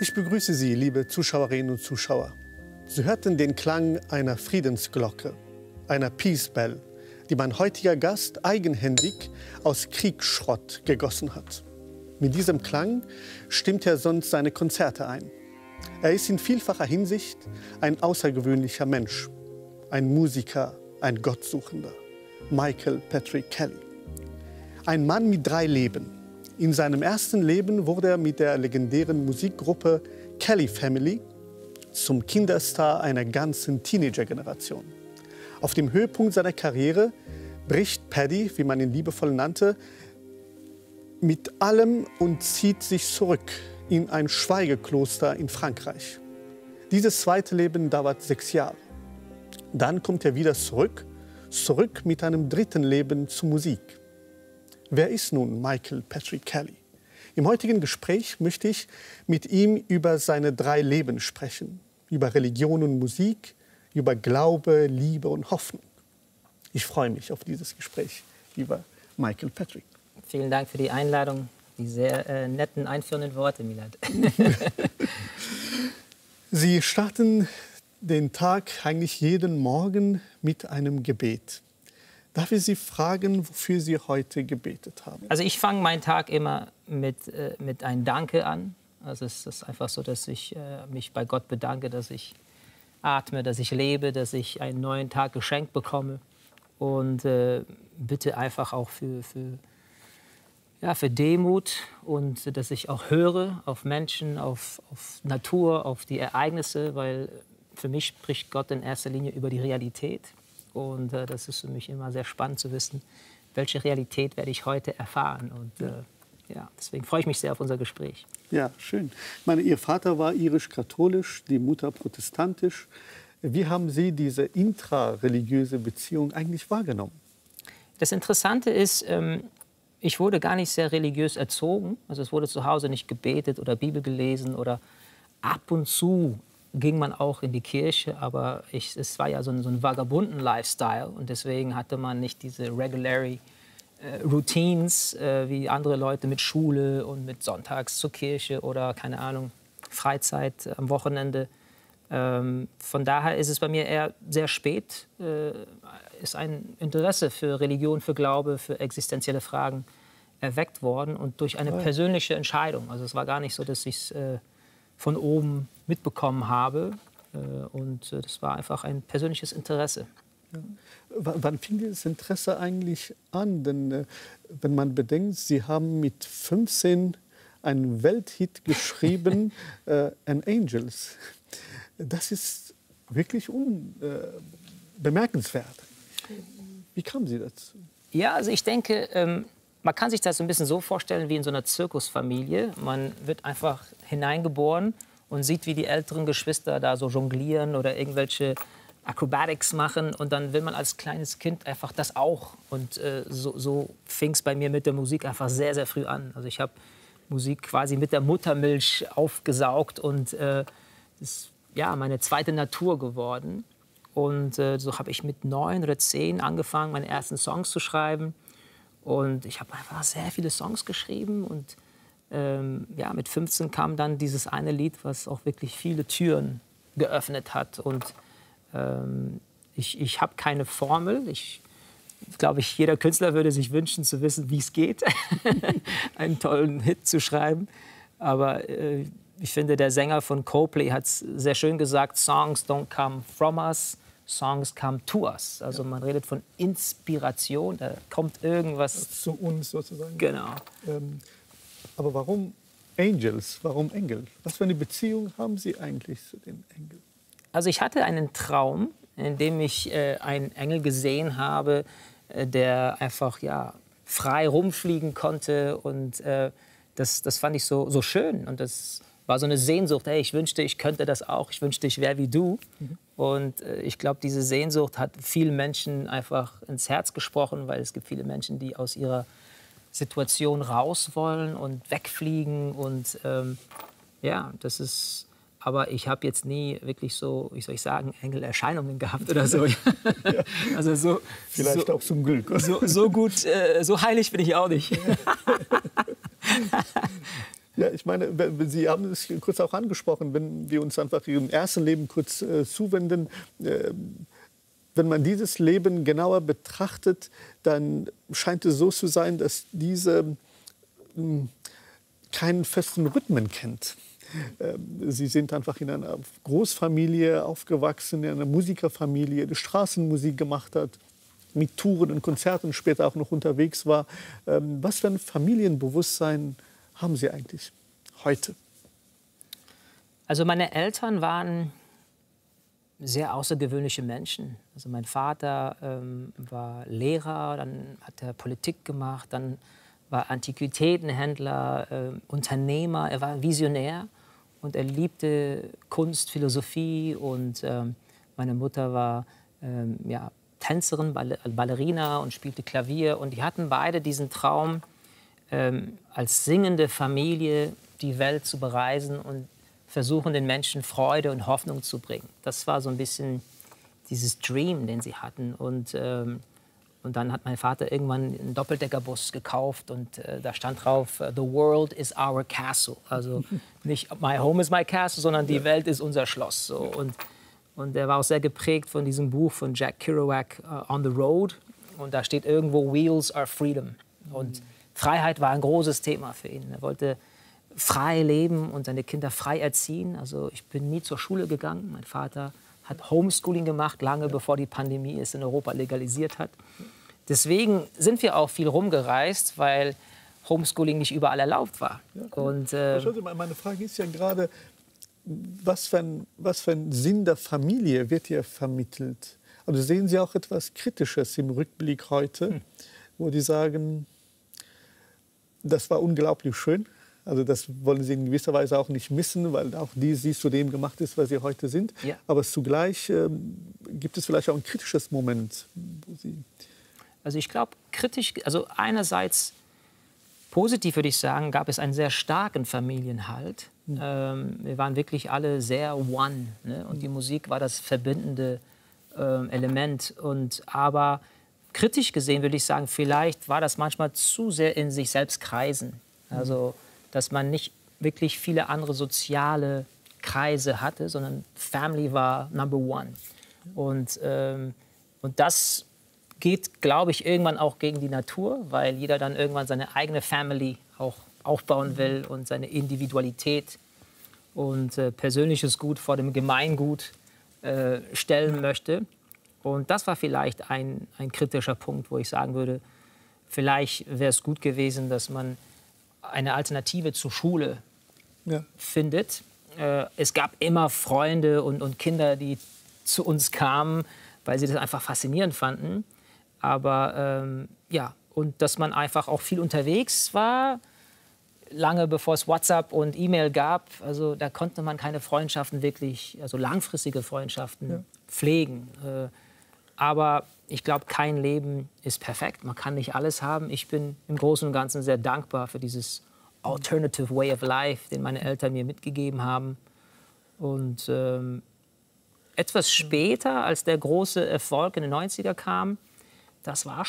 Ich begrüße Sie, liebe Zuschauerinnen und Zuschauer. Sie hörten den Klang einer Friedensglocke, einer Peace Bell, die mein heutiger Gast eigenhändig aus Kriegsschrott gegossen hat. Mit diesem Klang stimmt er sonst seine Konzerte ein. Er ist in vielfacher Hinsicht ein außergewöhnlicher Mensch, ein Musiker, ein Gottsuchender, Michael Patrick Kelly. Ein Mann mit drei Leben. In seinem ersten Leben wurde er mit der legendären Musikgruppe Kelly Family zum Kinderstar einer ganzen Teenager-Generation. Auf dem Höhepunkt seiner Karriere bricht Paddy, wie man ihn liebevoll nannte, mit allem und zieht sich zurück in ein Schweigekloster in Frankreich. Dieses zweite Leben dauert 6 Jahre. Dann kommt er wieder zurück mit einem dritten Leben zur Musik. Wer ist nun Michael Patrick Kelly? Im heutigen Gespräch möchte ich mit ihm über seine 3 Leben sprechen. Über Religion und Musik, über Glaube, Liebe und Hoffnung. Ich freue mich auf dieses Gespräch, lieber Michael Patrick. Vielen Dank für die Einladung, die sehr netten, einführenden Worte, Milad. Sie starten den Tag eigentlich jeden Morgen mit einem Gebet. Darf ich Sie fragen, wofür Sie heute gebetet haben? Also ich fange meinen Tag immer mit einem Danke an. Also es ist einfach so, dass ich mich bei Gott bedanke, dass ich atme, dass ich lebe, dass ich einen neuen Tag geschenkt bekomme. Und bitte einfach auch für Demut und dass ich auch höre auf Menschen, auf Natur, auf die Ereignisse, weil für mich spricht Gott in erster Linie über die Realität. Und das ist für mich immer sehr spannend zu wissen, welche Realität werde ich heute erfahren. Und ja, deswegen freue ich mich sehr auf unser Gespräch. Ja, schön. Ich meine, Ihr Vater war irisch-katholisch, die Mutter protestantisch. Wie haben Sie diese intrareligiöse Beziehung eigentlich wahrgenommen? Das Interessante ist, ich wurde gar nicht sehr religiös erzogen. Also es wurde zu Hause nicht gebetet oder Bibel gelesen oder ab und zu ging man auch in die Kirche, aber es war ja so ein vagabunden Lifestyle und deswegen hatte man nicht diese regular Routines wie andere Leute mit Schule und mit sonntags zur Kirche oder, keine Ahnung, Freizeit am Wochenende. Von daher ist es bei mir eher sehr spät, ist ein Interesse für Religion, für Glaube, für existenzielle Fragen erweckt worden und durch eine persönliche Entscheidung. Also es war gar nicht so, dass ich es von oben mitbekommen habe. Und das war einfach ein persönliches Interesse. Ja. Wann fing dieses Interesse eigentlich an? Denn wenn man bedenkt, Sie haben mit 15 einen Welthit geschrieben, An Angels. Das ist wirklich bemerkenswert. Wie kamen Sie dazu? Ja, also ich denke, man kann sich das so ein bisschen so vorstellen wie in so einer Zirkusfamilie. Man wird einfach hineingeboren und sieht, wie die älteren Geschwister da so jonglieren oder irgendwelche Acrobatics machen. Und dann will man als kleines Kind einfach das auch. Und so fing es bei mir mit der Musik einfach sehr, sehr früh an. Also ich habe Musik quasi mit der Muttermilch aufgesaugt und ist ja meine zweite Natur geworden. Und so habe ich mit 9 oder 10 angefangen, meine ersten Songs zu schreiben. Und ich habe einfach sehr viele Songs geschrieben und ja, mit 15 kam dann dieses eine Lied, was auch wirklich viele Türen geöffnet hat. Und ich habe keine Formel. Ich glaube, jeder Künstler würde sich wünschen zu wissen, wie es geht, einen tollen Hit zu schreiben. Aber ich finde, der Sänger von Coldplay hat es sehr schön gesagt, Songs don't come from us, Songs come to us. Also man redet von Inspiration, da kommt irgendwas zu uns sozusagen. Genau. Aber warum Angels? Warum Engel? Was für eine Beziehung haben Sie eigentlich zu den Engeln? Also ich hatte einen Traum, in dem ich einen Engel gesehen habe, der einfach ja, frei rumfliegen konnte. Und das fand ich so schön. Und das war so eine Sehnsucht. Hey, ich wünschte, ich könnte das auch. Ich wünschte, ich wäre wie du. Mhm. Und ich glaube, diese Sehnsucht hat vielen Menschen einfach ins Herz gesprochen, weil es gibt viele Menschen, die aus ihrer Situation raus wollen und wegfliegen und ja, das ist, aber ich habe jetzt nie wirklich so, wie soll ich sagen, Engelerscheinungen gehabt oder so. Ja. Also so vielleicht so, auch zum Glück. So gut, so heilig bin ich auch nicht. Ja, ich meine, Sie haben es kurz auch angesprochen, wenn wir uns einfach Ihrem ersten Leben kurz zuwenden. Wenn man dieses Leben genauer betrachtet, dann scheint es so zu sein, dass diese keinen festen Rhythmen kennt. Sie sind einfach in einer Großfamilie aufgewachsen, in einer Musikerfamilie, die Straßenmusik gemacht hat, mit Touren und Konzerten später auch noch unterwegs war. Was für ein Familienbewusstsein haben Sie eigentlich heute? Also meine Eltern waren sehr außergewöhnliche Menschen. Also mein Vater war Lehrer, dann hat er Politik gemacht, dann war Antiquitätenhändler, Unternehmer, er war Visionär und er liebte Kunst, Philosophie und meine Mutter war ja, Tänzerin, Ballerina und spielte Klavier und die hatten beide diesen Traum, als singende Familie die Welt zu bereisen und versuchen, den Menschen Freude und Hoffnung zu bringen. Das war so ein bisschen dieses Dream, den sie hatten. Und dann hat mein Vater irgendwann einen Doppeldeckerbus gekauft und da stand drauf, the world is our castle. Also nicht my home is my castle, sondern die Welt ist unser Schloss. So. Und er war auch sehr geprägt von diesem Buch von Jack Kerouac, On the Road. Und da steht irgendwo, wheels are freedom. Und Freiheit war ein großes Thema für ihn. Er wollte frei leben und seine Kinder frei erziehen. Also ich bin nie zur Schule gegangen. Mein Vater hat Homeschooling gemacht, lange bevor die Pandemie es in Europa legalisiert hat. Deswegen sind wir auch viel rumgereist, weil Homeschooling nicht überall erlaubt war. Ja, und, meine Frage ist ja gerade, was für ein Sinn der Familie wird hier vermittelt? Also sehen Sie auch etwas Kritisches im Rückblick heute, wo die sagen, das war unglaublich schön. Also das wollen Sie in gewisser Weise auch nicht missen, weil auch sie zu dem gemacht ist, was Sie heute sind. Ja. Aber zugleich gibt es vielleicht auch ein kritisches Moment. Wo Sie also ich glaube, kritisch, also einerseits positiv würde ich sagen, gab es einen sehr starken Familienhalt. Wir waren wirklich alle sehr one. Ne? Und die Musik war das verbindende Element. Aber kritisch gesehen würde ich sagen, vielleicht war das manchmal zu sehr in sich selbst kreisen. Also dass man nicht wirklich viele andere soziale Kreise hatte, sondern Family war Number One. Und das geht, glaube ich, irgendwann auch gegen die Natur, weil jeder dann irgendwann seine eigene Family auch aufbauen will und seine Individualität und persönliches Gut vor dem Gemeingut stellen möchte. Und das war vielleicht ein kritischer Punkt, wo ich sagen würde, vielleicht wäre es gut gewesen, dass man eine Alternative zur Schule findet. Es gab immer Freunde und Kinder, die zu uns kamen, weil sie das einfach faszinierend fanden. Aber ja, und dass man einfach auch viel unterwegs war, lange bevor es WhatsApp und E-Mail gab. Also da konnte man keine Freundschaften wirklich, also langfristige Freundschaften pflegen. Aber ich glaube, kein Leben ist perfekt. Man kann nicht alles haben. Ich bin im Großen und Ganzen sehr dankbar für dieses alternative way of life, den meine Eltern mir mitgegeben haben. Und etwas später, als der große Erfolg in den 90er kam, das war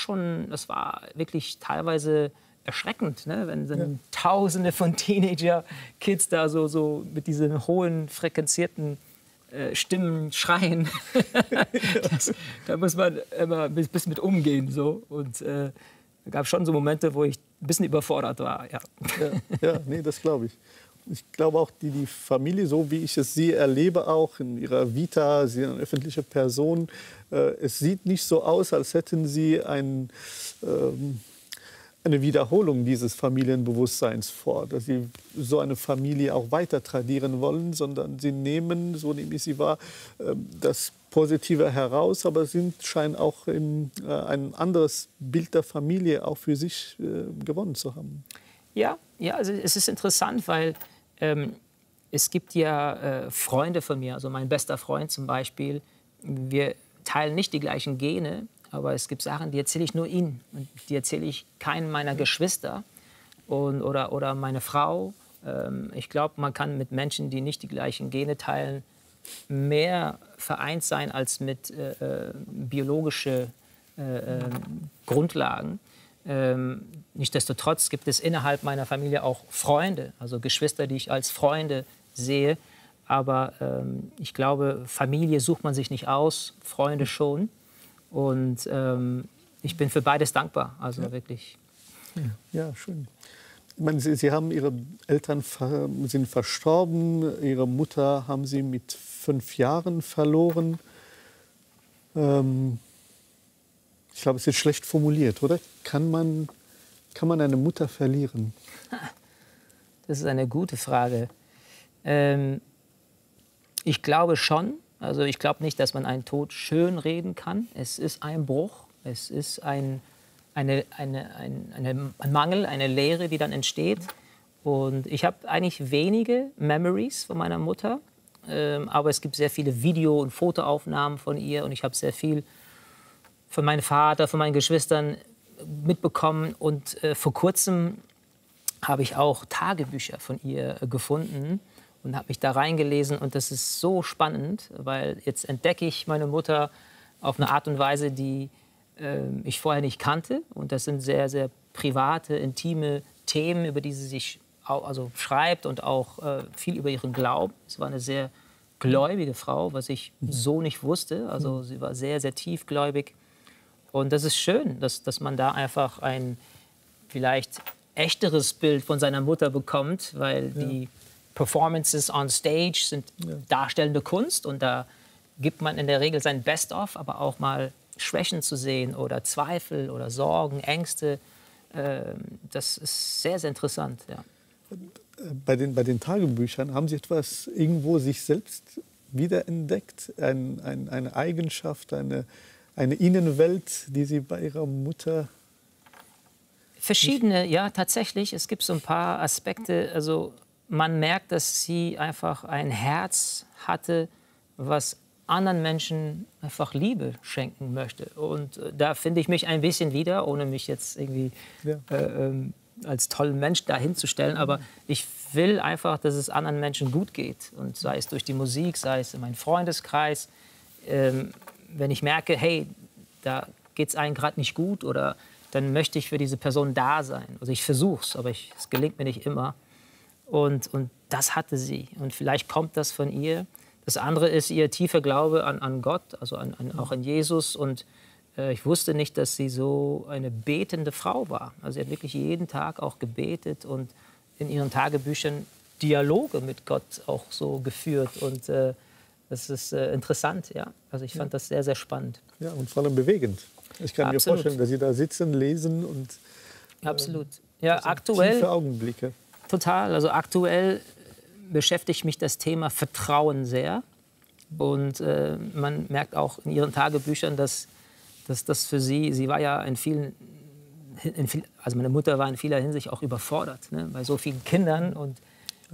wirklich teilweise erschreckend, ne? Wenn dann Tausende von Teenager-Kids da so mit diesen hohen, frequenzierten Stimmen schreien. Da muss man immer ein bisschen mit umgehen. So. Und es gab schon so Momente, wo ich ein bisschen überfordert war. Ja, nee, das glaube ich. Ich glaube auch, die Familie, so wie ich es sie erlebe, auch in ihrer Vita, sie sind eine öffentliche Person, es sieht nicht so aus, als hätten sie eine Wiederholung dieses Familienbewusstseins vor, dass sie so eine Familie auch weiter tradieren wollen, sondern sie nehmen, so nehme ich sie wahr, das Positive heraus, aber scheinen auch ein anderes Bild der Familie auch für sich gewonnen zu haben. Ja, also es ist interessant, weil es gibt ja Freunde von mir, also mein bester Freund zum Beispiel, wir teilen nicht die gleichen Gene, aber es gibt Sachen, die erzähle ich nur ihnen. Und die erzähle ich keinem meiner Geschwister oder meine Frau. Ich glaube, man kann mit Menschen, die nicht die gleichen Gene teilen, mehr vereint sein als mit biologischen Grundlagen. Nichtsdestotrotz gibt es innerhalb meiner Familie auch Freunde, also Geschwister, die ich als Freunde sehe. Aber ich glaube, Familie sucht man sich nicht aus, Freunde schon. Und ich bin für beides dankbar, also ja, wirklich. Ja, schön. Ich meine, Sie haben, Ihre Eltern sind verstorben, Ihre Mutter haben Sie mit 5 Jahren verloren. Ich glaube, es ist schlecht formuliert, oder? Kann man eine Mutter verlieren? Das ist eine gute Frage. Ich glaube schon. Also ich glaube nicht, dass man einen Tod schön reden kann. Es ist ein Bruch, es ist ein Mangel, eine Leere, die dann entsteht. Und ich habe eigentlich wenige Memories von meiner Mutter, aber es gibt sehr viele Video- und Fotoaufnahmen von ihr. Und ich habe sehr viel von meinem Vater, von meinen Geschwistern mitbekommen. Und vor kurzem habe ich auch Tagebücher von ihr gefunden und habe mich da reingelesen, und das ist so spannend, weil jetzt entdecke ich meine Mutter auf eine Art und Weise, die ich vorher nicht kannte, und das sind sehr, sehr private, intime Themen, über die sie sich schreibt und auch viel über ihren Glauben. Sie war eine sehr gläubige Frau, was ich so nicht wusste, also sie war sehr, sehr tiefgläubig, und das ist schön, dass man da einfach ein vielleicht echteres Bild von seiner Mutter bekommt, weil die Performances on Stage sind darstellende Kunst, und da gibt man in der Regel sein Best-of, aber auch mal Schwächen zu sehen oder Zweifel oder Sorgen, Ängste, das ist sehr, sehr interessant. Ja. Bei den Tagebüchern haben Sie etwas irgendwo sich selbst wiederentdeckt, eine Eigenschaft, eine Innenwelt, die Sie bei Ihrer Mutter... Verschiedene, ja, tatsächlich. Es gibt so ein paar Aspekte, also... Man merkt, dass sie einfach ein Herz hatte, was anderen Menschen einfach Liebe schenken möchte. Und da finde ich mich ein bisschen wieder, ohne mich jetzt irgendwie als tollen Mensch dahinzustellen. Aber ich will einfach, dass es anderen Menschen gut geht. Und sei es durch die Musik, sei es in meinem Freundeskreis. Wenn ich merke, hey, da geht es einem gerade nicht gut, oder dann möchte ich für diese Person da sein. Also ich versuche es, aber es gelingt mir nicht immer. Und das hatte sie. Und vielleicht kommt das von ihr. Das andere ist ihr tiefer Glaube an Gott, also auch an Jesus. Und ich wusste nicht, dass sie so eine betende Frau war. Also sie hat wirklich jeden Tag auch gebetet und in ihren Tagebüchern Dialoge mit Gott auch so geführt. Und das ist interessant, ja. Also ich fand das sehr, sehr spannend. Ja, und vor allem bewegend. Ich kann mir vorstellen, dass Sie da sitzen, lesen und... Absolut. Ja, aktuell... Tiefe Augenblicke. Total. Also aktuell beschäftigt mich das Thema Vertrauen sehr. Und man merkt auch in ihren Tagebüchern, dass das für sie, sie war ja also meine Mutter war in vieler Hinsicht auch überfordert, ne, bei so vielen Kindern, und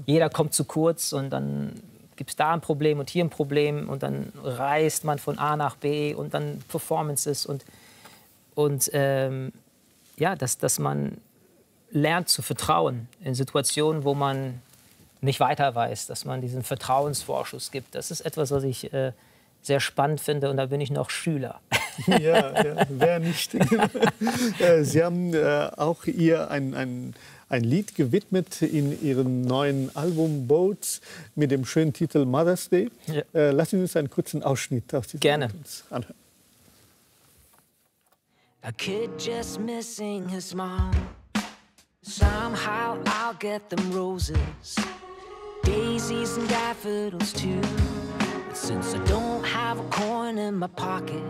jeder kommt zu kurz, und dann gibt es da ein Problem und hier ein Problem, und dann reist man von A nach B und dann Performances und ja, dass man lernt zu vertrauen in Situationen, wo man nicht weiter weiß, dass man diesen Vertrauensvorschuss gibt. Das ist etwas, was ich sehr spannend finde, und da bin ich noch Schüler. Ja, ja, wer nicht. Sie haben auch ihr ein Lied gewidmet in Ihrem neuen Album Boats mit dem schönen Titel Mother's Day. Ja. Lassen Sie uns einen kurzen Ausschnitt aus diesem Gerne. Anhören. A kid just missing his mom. Somehow I'll get them roses, daisies and daffodils too. But since I don't have a coin in my pocket,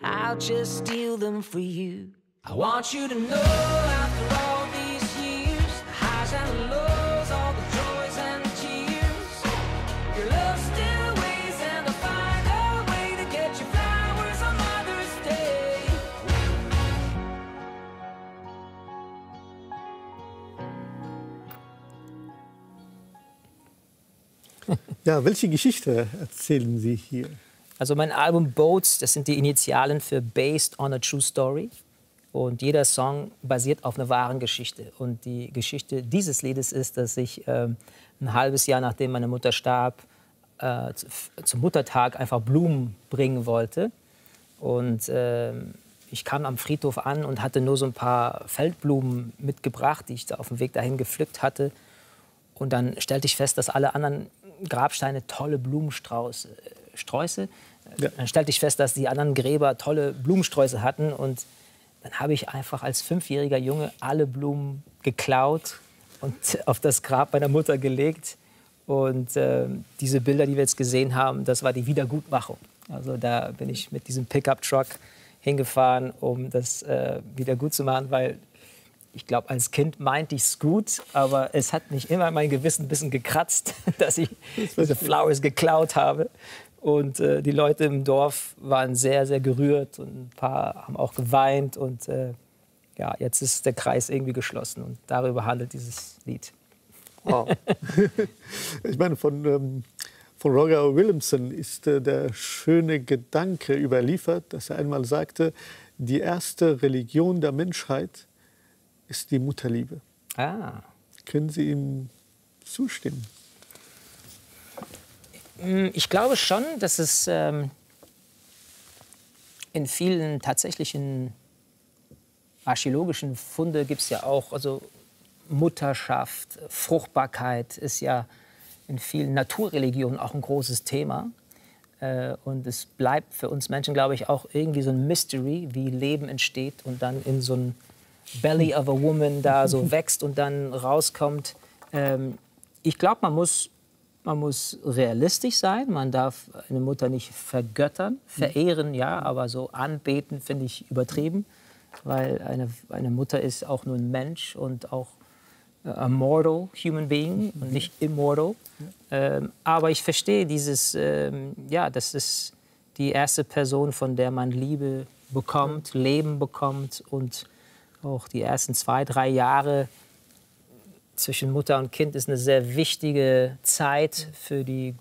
I'll just steal them for you. I want you to know after all these years, the highs and the lows, all the joys and the tears, your love still weighs, and I'll find a way to get you flowers on Mother's Day. Ja, welche Geschichte erzählen Sie hier? Also mein Album Boats, das sind die Initialen für Based on a True Story. Und jeder Song basiert auf einer wahren Geschichte. Und die Geschichte dieses Liedes ist, dass ich ein halbes Jahr, nachdem meine Mutter starb, zum Muttertag einfach Blumen bringen wollte. Und Ich kam am Friedhof an und hatte nur so ein paar Feldblumen mitgebracht, die ich da auf dem Weg dahin gepflückt hatte. Und dann stellte ich fest, dass alle anderen Grabsteine tolle Blumensträuße. Ja. Dann stellte ich fest, dass die anderen Gräber tolle Blumensträuße hatten. Und dann habe ich einfach als 5-jähriger Junge alle Blumen geklaut und auf das Grab meiner Mutter gelegt. Und diese Bilder, die wir jetzt gesehen haben, das war die Wiedergutmachung. Also da bin ich mit diesem Pickup-Truck hingefahren, um das wieder gut zu machen, weil ich glaube, als Kind meinte ich es gut, aber es hat mich immer mein Gewissen ein bisschen gekratzt, dass ich diese Flowers geklaut habe. Und die Leute im Dorf waren sehr, sehr gerührt und ein paar haben auch geweint. Und ja, jetzt ist der Kreis irgendwie geschlossen und darüber handelt dieses Lied. Wow. Ich meine, von Roger Willemsen ist der schöne Gedanke überliefert, dass er einmal sagte, die erste Religion der Menschheit ist die Mutterliebe. Ah. Können Sie ihm zustimmen? Ich glaube schon, dass es in vielen tatsächlichen archäologischen Funde gibt es ja auch, also Mutterschaft, Fruchtbarkeit ist ja in vielen Naturreligionen auch ein großes Thema. Und es bleibt für uns Menschen, glaube ich, auch irgendwie so ein Mystery, wie Leben entsteht und dann in so ein Belly of a Woman da so wächst und dann rauskommt. Ich glaube, man muss realistisch sein. Man darf eine Mutter nicht vergöttern, verehren, ja, aber so anbeten finde ich übertrieben. Weil eine Mutter ist auch nur ein Mensch und auch a mortal human being und nicht immortal. Aber ich verstehe dieses, ja, das ist die erste Person, von der man Liebe bekommt, Leben bekommt und auch die ersten 2, 3 Jahre zwischen Mutter und Kind ist eine sehr wichtige Zeit für die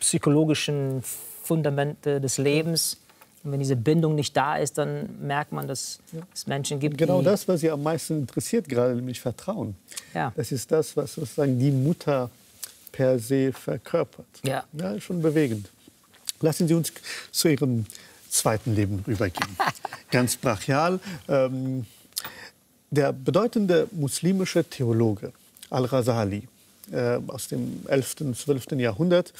psychologischen Fundamente des Lebens. Und wenn diese Bindung nicht da ist, dann merkt man, dass es Menschen gibt, die... Genau das, was Sie am meisten interessiert, gerade nämlich Vertrauen. Ja. Das ist das, was sozusagen die Mutter per se verkörpert. Ja. Ja, schon bewegend. Lassen Sie uns zu Ihrem zweiten Leben rübergehen. Ganz brachial. Der bedeutende muslimische Theologe Al-Ghazali aus dem 11. und 12. Jahrhundert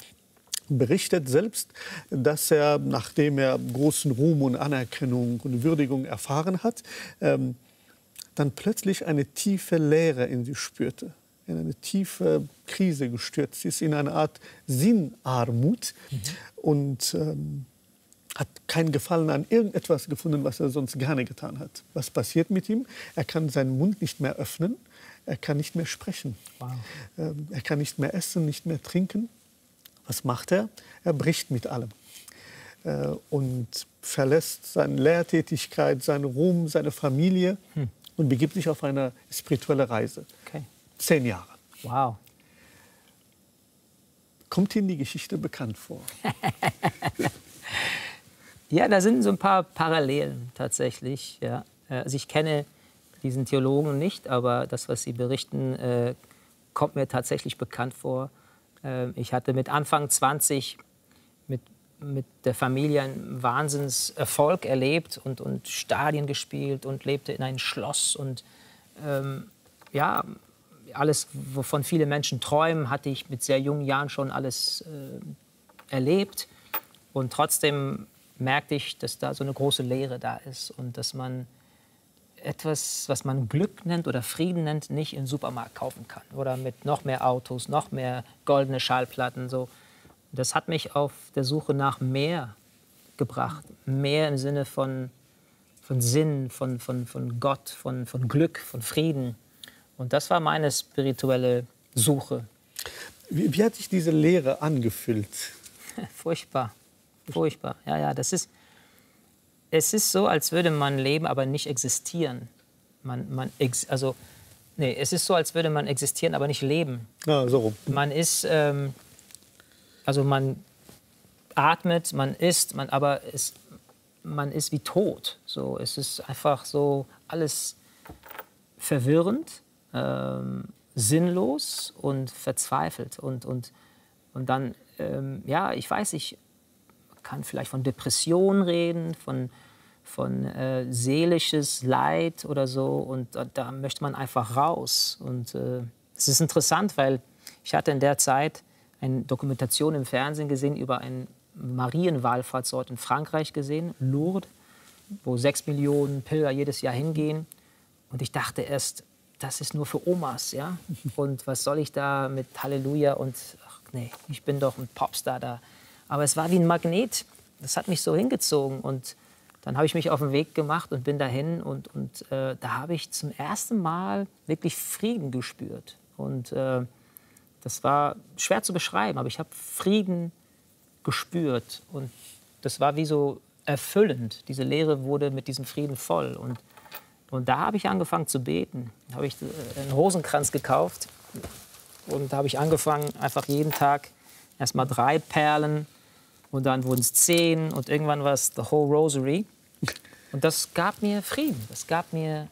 berichtet selbst, dass er, nachdem er großen Ruhm und Anerkennung und Würdigung erfahren hat, dann plötzlich eine tiefe Leere in sich spürte, in eine tiefe Krise gestürzt ist, in eine Art Sinnarmut und hat keinen Gefallen an irgendetwas gefunden, was er sonst gerne getan hat. Was passiert mit ihm? Er kann seinen Mund nicht mehr öffnen, er kann nicht mehr sprechen, wow. Er kann nicht mehr essen, nicht mehr trinken. Was macht er? Er bricht mit allem und verlässt seine Lehrtätigkeit, seinen Ruhm, seine Familie und begibt sich auf eine spirituelle Reise. Okay. 10 Jahre. Wow. Kommt Ihnen die Geschichte bekannt vor? Ja, da sind so ein paar Parallelen tatsächlich. Ja. Also ich kenne diesen Theologen nicht, aber das, was Sie berichten, kommt mir tatsächlich bekannt vor. Ich hatte mit Anfang 20 mit der Familie einen Wahnsinnserfolg erlebt und Stadien gespielt und lebte in einem Schloss. Und ja, alles, wovon viele Menschen träumen, hatte ich mit sehr jungen Jahren schon alles erlebt. Und trotzdem merkte ich, dass da so eine große Leere da ist und dass man etwas, was man Glück nennt oder Frieden nennt, nicht im Supermarkt kaufen kann. Oder mit noch mehr Autos, noch mehr goldene Schallplatten. So. Das hat mich auf der Suche nach mehr gebracht. Mehr im Sinne von Sinn, von Gott, von Glück, von Frieden. Und das war meine spirituelle Suche. Wie hat sich diese Leere angefüllt? Furchtbar, furchtbar. Ja, ja, das ist... Es ist so, als würde man leben, aber nicht existieren. Es ist so, als würde man existieren, aber nicht leben. Ja, so rum. Man ist, also man atmet, man isst, man ist wie tot. So, es ist einfach so alles verwirrend, sinnlos und verzweifelt. Und dann, ja, ich weiß nicht, kann vielleicht von Depressionen reden, seelisches Leid oder so. Und da möchte man einfach raus. Und es ist interessant, weil ich hatte in der Zeit eine Dokumentation im Fernsehen gesehen über einen Marienwallfahrtsort in Frankreich gesehen, Lourdes, wo 6 Millionen Pilger jedes Jahr hingehen. Und ich dachte erst, das ist nur für Omas, ja? Und was soll ich da mit Halleluja und ach nee, ich bin doch ein Popstar da. Aber es war wie ein Magnet, das hat mich so hingezogen. Und dann habe ich mich auf den Weg gemacht und bin dahin. Und da habe ich zum ersten Mal wirklich Frieden gespürt. Und das war schwer zu beschreiben, aber ich habe Frieden gespürt. Und das war wie so erfüllend. Diese Leere wurde mit diesem Frieden voll. Und da habe ich angefangen zu beten. Da habe ich einen Rosenkranz gekauft. Und da habe ich angefangen, einfach jeden Tag erst mal 3 Perlen. Und dann wurden es 10. Und irgendwann war es the whole rosary. Und das gab mir Frieden. Das gab mir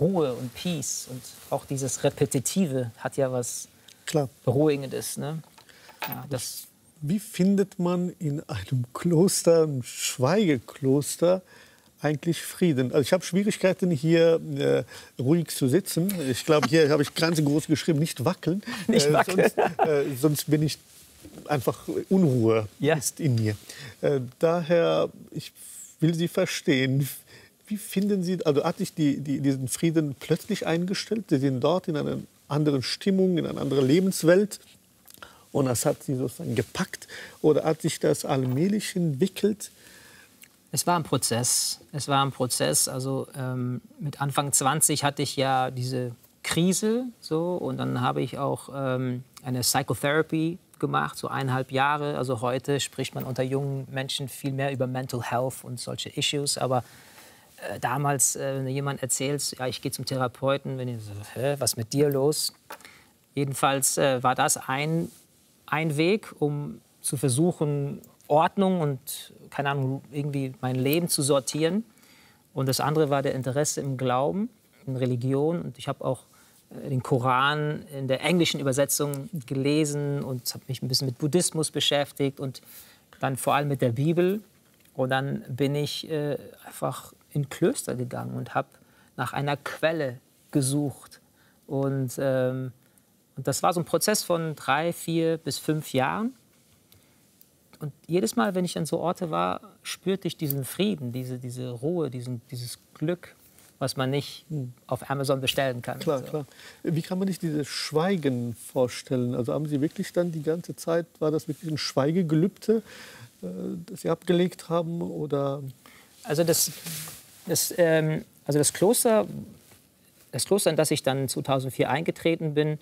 Ruhe und Peace. Und auch dieses Repetitive hat ja was Beruhigendes. Ne? Ja, das. Wie findet man in einem Kloster, einem Schweigekloster, eigentlich Frieden? Also ich habe Schwierigkeiten, hier ruhig zu sitzen. Ich glaube, hier habe ich ganz groß geschrieben, nicht wackeln. Nicht wackeln. Sonst bin ich einfach, Unruhe ist in mir. Daher, ich will Sie verstehen. Wie finden Sie, also hat sich diesen Frieden plötzlich eingestellt? Sie sind dort in einer anderen Stimmung, in einer anderen Lebenswelt. Und das hat Sie sozusagen gepackt? Oder hat sich das allmählich entwickelt? Es war ein Prozess. Es war ein Prozess. Also mit Anfang 20 hatte ich ja diese Krise. So, und dann habe ich auch eine Psychotherapy gemacht, so 1,5 Jahre. Also heute spricht man unter jungen Menschen viel mehr über Mental Health und solche Issues. Aber damals, wenn jemand erzählt, ja, ich gehe zum Therapeuten, wenn ich so, hä, was mit dir los? Jedenfalls war das ein Weg, um zu versuchen, Ordnung und, keine Ahnung, irgendwie mein Leben zu sortieren. Und das andere war der Interesse im Glauben, in Religion. Und ich habe auch den Koran in der englischen Übersetzung gelesen und habe mich ein bisschen mit Buddhismus beschäftigt und dann vor allem mit der Bibel. Und dann bin ich einfach in Klöster gegangen und habe nach einer Quelle gesucht. Und das war so ein Prozess von 3, 4 bis 5 Jahren. Und jedes Mal, wenn ich an so Orte war, spürte ich diesen Frieden, diese Ruhe, dieses Glück, was man nicht auf Amazon bestellen kann. Klar, also. Klar. Wie kann man sich dieses Schweigen vorstellen? Also haben Sie wirklich dann die ganze Zeit, war das wirklich ein Schweigegelübde, das Sie abgelegt haben? Oder? Also das Kloster, in das ich dann 2004 eingetreten bin,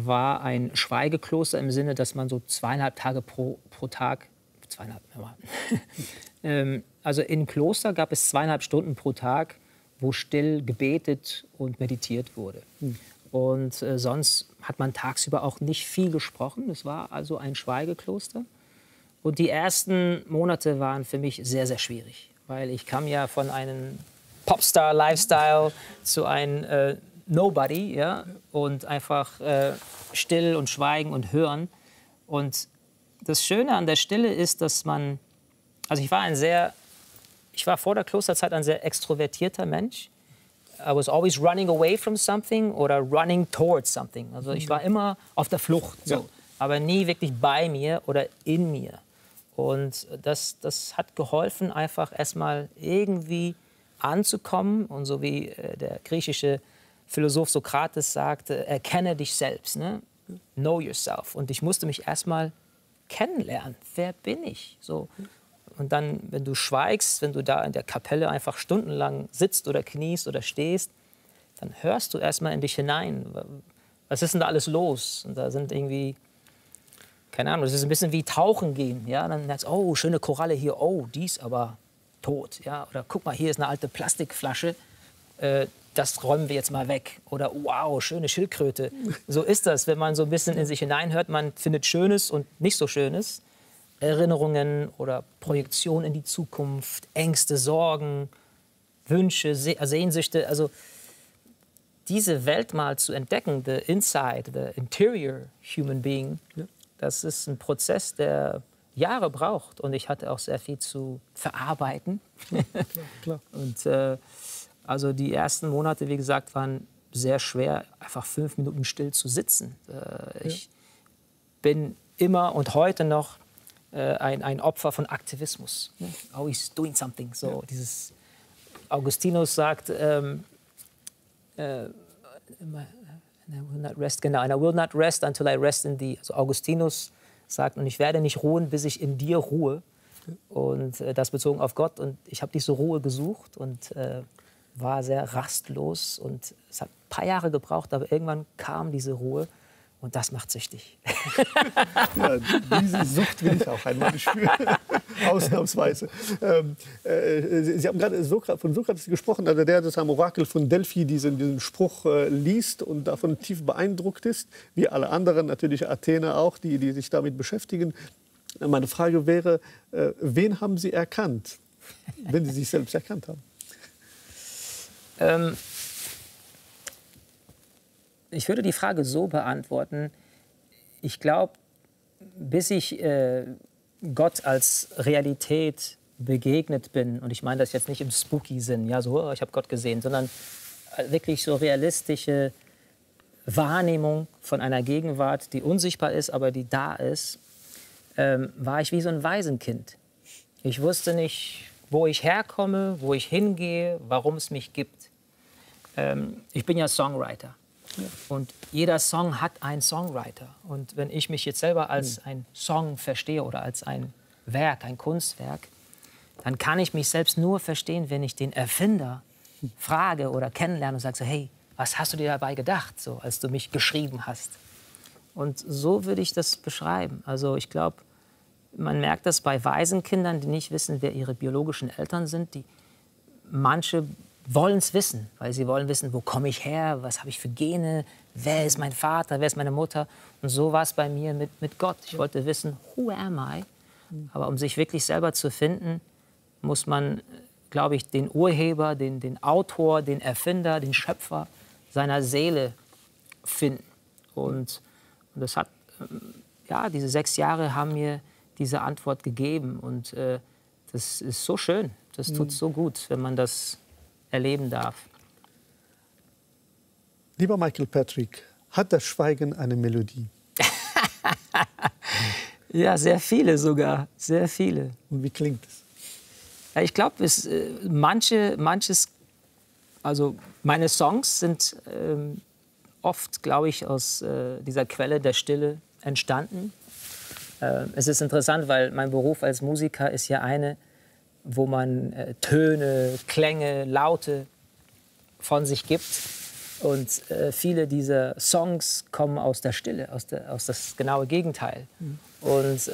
war ein Schweigekloster im Sinne, dass man so 2,5 Tage pro Tag, 2,5, also im Kloster gab es 2,5 Stunden pro Tag, wo still gebetet und meditiert wurde. Und sonst hat man tagsüber auch nicht viel gesprochen. Es war also ein Schweigekloster. Und die ersten Monate waren für mich sehr, sehr schwierig, weil ich kam ja von einem Popstar-Lifestyle zu einem Nobody, ja, und einfach still und schweigen und hören. Und das Schöne an der Stille ist, dass man, also ich war vor der Klosterzeit ein sehr extrovertierter Mensch. I was always running away from something oder running towards something. Also ich war immer auf der Flucht, so, ja, aber nie wirklich bei mir oder in mir. Und das hat geholfen, einfach erstmal irgendwie anzukommen. Und so wie der griechische Philosoph Sokrates sagte, erkenne dich selbst, ne? Know yourself. Und ich musste mich erstmal kennenlernen. Wer bin ich? So. Und dann, wenn du schweigst, wenn du da in der Kapelle einfach stundenlang sitzt oder kniest oder stehst, dann hörst du erstmal in dich hinein. Was ist denn da alles los? Und da sind irgendwie, keine Ahnung, das ist ein bisschen wie tauchen gehen. Ja? Dann merkst du, oh, schöne Koralle hier, oh, die ist aber tot. Ja? Oder guck mal, hier ist eine alte Plastikflasche. Das räumen wir jetzt mal weg. Oder wow, schöne Schildkröte. So ist das, wenn man so ein bisschen in sich hineinhört. Man findet Schönes und nicht so Schönes. Erinnerungen oder Projektionen in die Zukunft, Ängste, Sorgen, Wünsche, Sehnsüchte. Also diese Welt mal zu entdecken, the inside, the interior human being, das ist ein Prozess, der Jahre braucht. Und ich hatte auch sehr viel zu verarbeiten. Klar. Und also die ersten Monate, wie gesagt, waren sehr schwer, einfach 5 Minuten still zu sitzen. Ich bin immer und heute noch ein Opfer von Aktivismus. Always doing something. So, dieses Augustinus sagt, and I will not rest until I rest in thee. Also Augustinus sagt, und ich werde nicht ruhen, bis ich in dir ruhe. Und das bezogen auf Gott. Und ich habe diese Ruhe gesucht und war sehr rastlos. Und es hat ein paar Jahre gebraucht, aber irgendwann kam diese Ruhe. Und das macht süchtig. Ja, diese Sucht will ich auch einmal spüren. Ausnahmsweise. Sie haben gerade von Sokrates gesprochen, also der das am Orakel von Delphi diesen Spruch liest und davon tief beeindruckt ist, wie alle anderen, natürlich Athener auch, die sich damit beschäftigen. Meine Frage wäre, wen haben Sie erkannt, wenn Sie sich selbst erkannt haben? Ich würde die Frage so beantworten, ich glaube, bis ich Gott als Realität begegnet bin, und ich meine das jetzt nicht im spooky Sinn, ja, so, ich habe Gott gesehen, sondern wirklich so realistische Wahrnehmung von einer Gegenwart, die unsichtbar ist, aber die da ist, war ich wie so ein Waisenkind. Ich wusste nicht, wo ich herkomme, wo ich hingehe, warum es mich gibt. Ich bin ja Songwriter. Und jeder Song hat einen Songwriter. Und wenn ich mich jetzt selber als ein Song verstehe oder als ein Werk, ein Kunstwerk, dann kann ich mich selbst nur verstehen, wenn ich den Erfinder frage oder kennenlerne und sage so, hey, was hast du dir dabei gedacht, so, als du mich geschrieben hast? Und so würde ich das beschreiben. Also ich glaube, man merkt das bei Waisenkindern, die nicht wissen, wer ihre biologischen Eltern sind, die manche wollen es wissen, weil sie wollen wissen, wo komme ich her, was habe ich für Gene, wer ist mein Vater, wer ist meine Mutter. Und so war es bei mir mit Gott. Ich wollte wissen, who am I? Aber um sich wirklich selber zu finden, muss man, glaube ich, den Urheber, den Autor, den Erfinder, den Schöpfer seiner Seele finden. Und das hat, ja, diese 6 Jahre haben mir diese Antwort gegeben. Und das ist so schön, das tut so gut, wenn man das erleben darf. Lieber Michael Patrick, hat das Schweigen eine Melodie? Ja, sehr viele sogar, sehr viele. Und wie klingt es? Ja, ich glaube, also meine Songs sind oft, glaube ich, aus dieser Quelle der Stille entstanden. Es ist interessant, weil mein Beruf als Musiker ist ja eine, wo man Töne, Klänge, Laute von sich gibt. Und viele dieser Songs kommen aus der Stille, aus das genaue Gegenteil. Und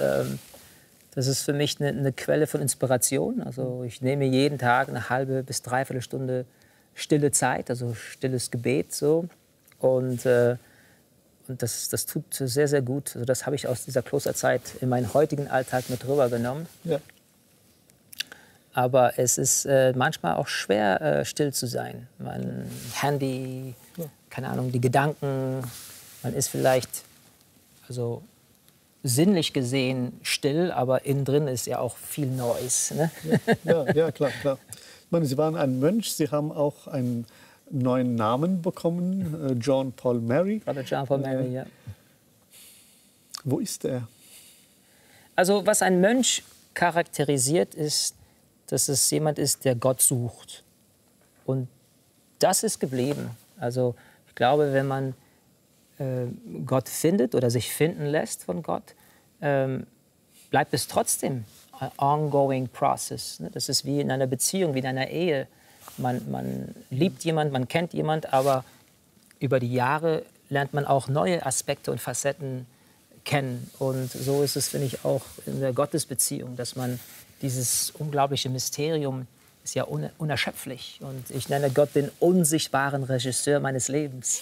das ist für mich eine Quelle von Inspiration. Also ich nehme jeden Tag eine halbe bis dreiviertel Stunde stille Zeit, also stilles Gebet. So. Und das tut sehr, sehr gut. Also das habe ich aus dieser Klosterzeit in meinen heutigen Alltag mit rübergenommen. Ja. Aber es ist manchmal auch schwer, still zu sein. Mein Handy, keine Ahnung, die Gedanken. Man ist vielleicht, also sinnlich gesehen, still, aber innen drin ist ja auch viel Noise. Ne? Ja, klar. Ich meine, Sie waren ein Mönch, Sie haben auch einen neuen Namen bekommen, John Paul Mary. Brother John Paul Mary, ja. Wo ist er? Also, was ein Mönch charakterisiert, ist, dass es jemand ist, der Gott sucht. Und das ist geblieben. Also ich glaube, wenn man Gott findet oder sich finden lässt von Gott, bleibt es trotzdem ein ongoing process. Ne? Das ist wie in einer Beziehung, wie in einer Ehe. Man liebt jemanden, man kennt jemanden, aber über die Jahre lernt man auch neue Aspekte und Facetten kennen. Und so ist es, finde ich, auch in der Gottesbeziehung, dass man dieses unglaubliche Mysterium ist ja unerschöpflich. Und ich nenne Gott den unsichtbaren Regisseur meines Lebens.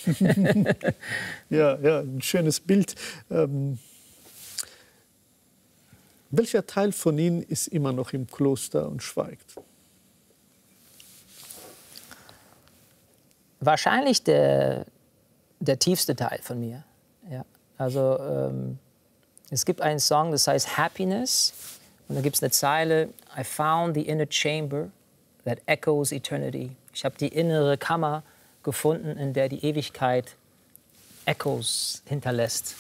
ja, ein schönes Bild. Welcher Teil von Ihnen ist immer noch im Kloster und schweigt? Wahrscheinlich der tiefste Teil von mir. Ja. Also Es gibt einen Song, das heißt Happiness. Und da gibt es eine Zeile, I found the inner chamber that echoes eternity. Ich habe die innere Kammer gefunden, in der die Ewigkeit Echos hinterlässt.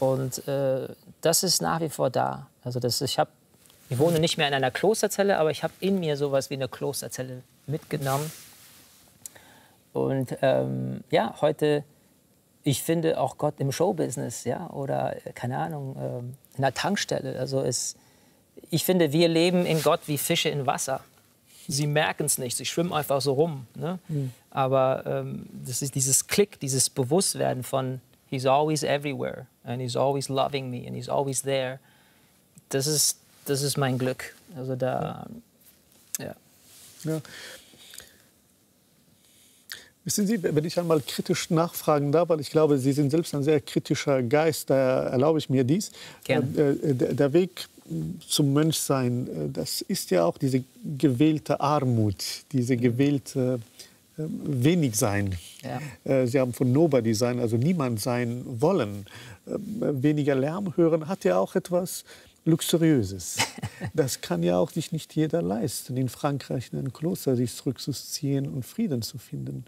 Und das ist nach wie vor da. Also das, ich wohne nicht mehr in einer Klosterzelle, aber ich habe in mir sowas wie eine Klosterzelle mitgenommen. Und ja, heute, ich finde auch Gott im Showbusiness, ja, oder keine Ahnung, in der Tankstelle. Also ich finde, wir leben in Gott wie Fische in Wasser. Sie merken es nicht, sie schwimmen einfach so rum. Ne? Mhm. Aber das ist dieses Klick, dieses Bewusstwerden von He's always everywhere and He's always loving me and He's always there. Das ist mein Glück. Also da, ja. Ja. Wissen Sie, wenn ich einmal kritisch nachfragen darf, weil ich glaube, Sie sind selbst ein sehr kritischer Geist, da erlaube ich mir dies. Gerne. Der Weg zum Menschsein, das ist ja auch diese gewählte Armut, diese gewählte wenig sein. Ja. Sie haben von Nobody sein, also niemand sein wollen. Weniger Lärm hören hat ja auch etwas Luxuriöses. Das kann ja auch sich nicht jeder leisten, in Frankreich in ein Kloster sich zurückzuziehen und Frieden zu finden.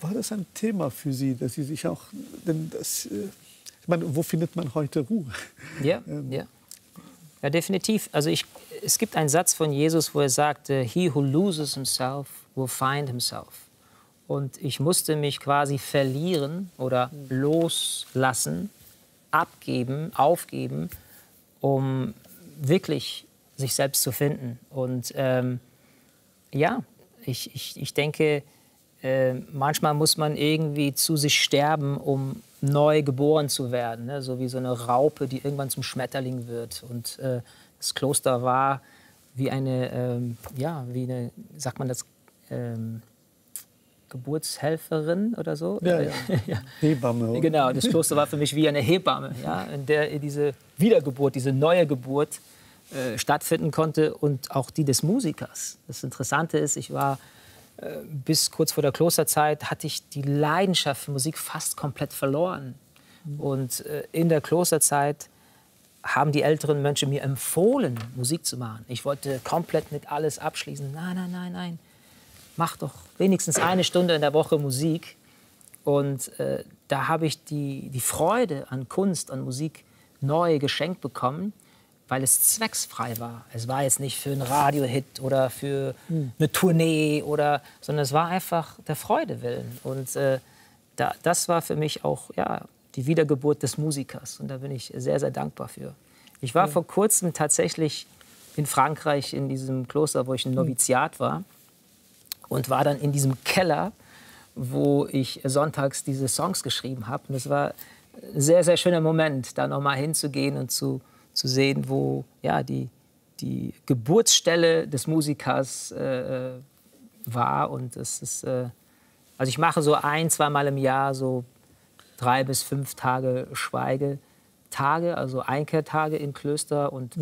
War das ein Thema für Sie, dass Sie sich auch, denn das, ich meine, wo findet man heute Ruhe? Ja, ja. Ja, definitiv. Also es gibt einen Satz von Jesus, wo er sagte, he who loses himself will find himself. Und ich musste mich quasi verlieren oder loslassen, abgeben, aufgeben, um wirklich sich selbst zu finden. Und ja, ich denke, manchmal muss man irgendwie zu sich sterben, um neu geboren zu werden, ne? So wie so eine Raupe, die irgendwann zum Schmetterling wird. Und das Kloster war wie eine, ja, wie eine, sagt man das, Geburtshelferin oder so? Ja, ja. Ja. Hebamme. Oder? Genau, das Kloster war für mich wie eine Hebamme, ja, in der diese Wiedergeburt, diese neue Geburt stattfinden konnte und auch die des Musikers. Das Interessante ist, ich war bis kurz vor der Klosterzeit hatte ich die Leidenschaft für Musik fast komplett verloren. Und in der Klosterzeit haben die älteren Mönche mir empfohlen, Musik zu machen. Ich wollte komplett mit alles abschließen. Nein, nein, nein, nein. Mach doch wenigstens eine Stunde in der Woche Musik. Und da habe ich die Freude an Kunst, an Musik neu geschenkt bekommen, weil es zwecksfrei war. Es war jetzt nicht für einen Radiohit oder für eine Tournee, oder, sondern es war einfach der Freude willen. Und das war für mich auch, ja, die Wiedergeburt des Musikers. Und da bin ich sehr, sehr dankbar für. Ich war vor kurzem tatsächlich in Frankreich in diesem Kloster, wo ich ein Noviziat war, und war dann in diesem Keller, wo ich sonntags diese Songs geschrieben habe. Und es war ein sehr, sehr schöner Moment, da nochmal hinzugehen und zu sehen, wo, ja, die Geburtsstelle des Musikers war. Und es ist, also ich mache so ein-, zweimal im Jahr so 3 bis 5 Tage Schweigetage, also Einkehrtage in Klöster, und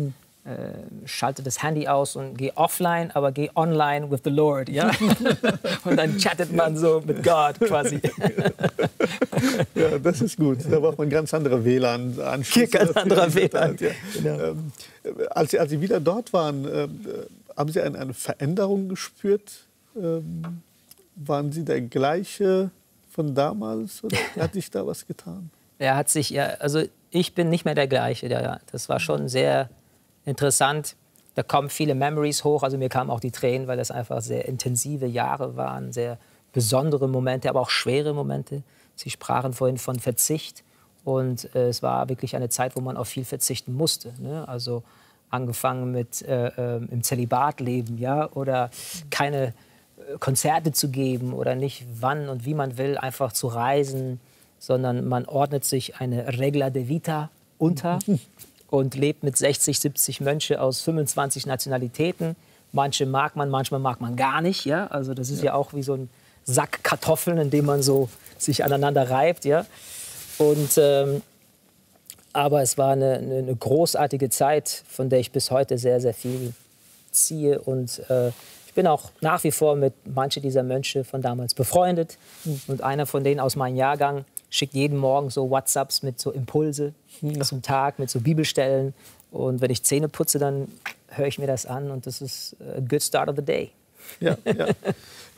schalte das Handy aus und gehe offline, aber gehe online with the Lord. Ja? Und dann chattet man so mit Gott quasi. Ja, das ist gut. Da braucht man ganz andere WLAN-Anschlüsse. Ganz anderer WLAN. Ja. Genau. Als Sie wieder dort waren, haben Sie eine Veränderung gespürt? Waren Sie der gleiche von damals? Oder hat sich da was getan? Er hat sich, ja, also ich bin nicht mehr der gleiche. Ja. Das war schon sehr interessant. Da kommen viele Memories hoch. Also mir kamen auch die Tränen, weil das einfach sehr intensive Jahre waren, sehr besondere Momente, aber auch schwere Momente. Sie sprachen vorhin von Verzicht, und es war wirklich eine Zeit, wo man auf viel verzichten musste. Ne? Also angefangen mit im Zölibat leben, ja? Oder keine Konzerte zu geben oder nicht wann und wie man will, einfach zu reisen, sondern man ordnet sich eine Regla de Vita unter und lebt mit 60, 70 Mönchen aus 25 Nationalitäten. Manche mag man, manchmal mag man gar nicht. Ja? Also das ist ja auch wie so ein Sack Kartoffeln, in dem man so sich aneinander reibt, ja. Und aber es war eine großartige Zeit, von der ich bis heute sehr, sehr viel ziehe. Und ich bin auch nach wie vor mit manchen dieser Mönche von damals befreundet. Und einer von denen aus meinem Jahrgang schickt jeden Morgen so WhatsApps mit so Impulse zum Tag, mit so Bibelstellen. Und wenn ich Zähne putze, dann höre ich mir das an und das ist a good start of the day. Ja, ja.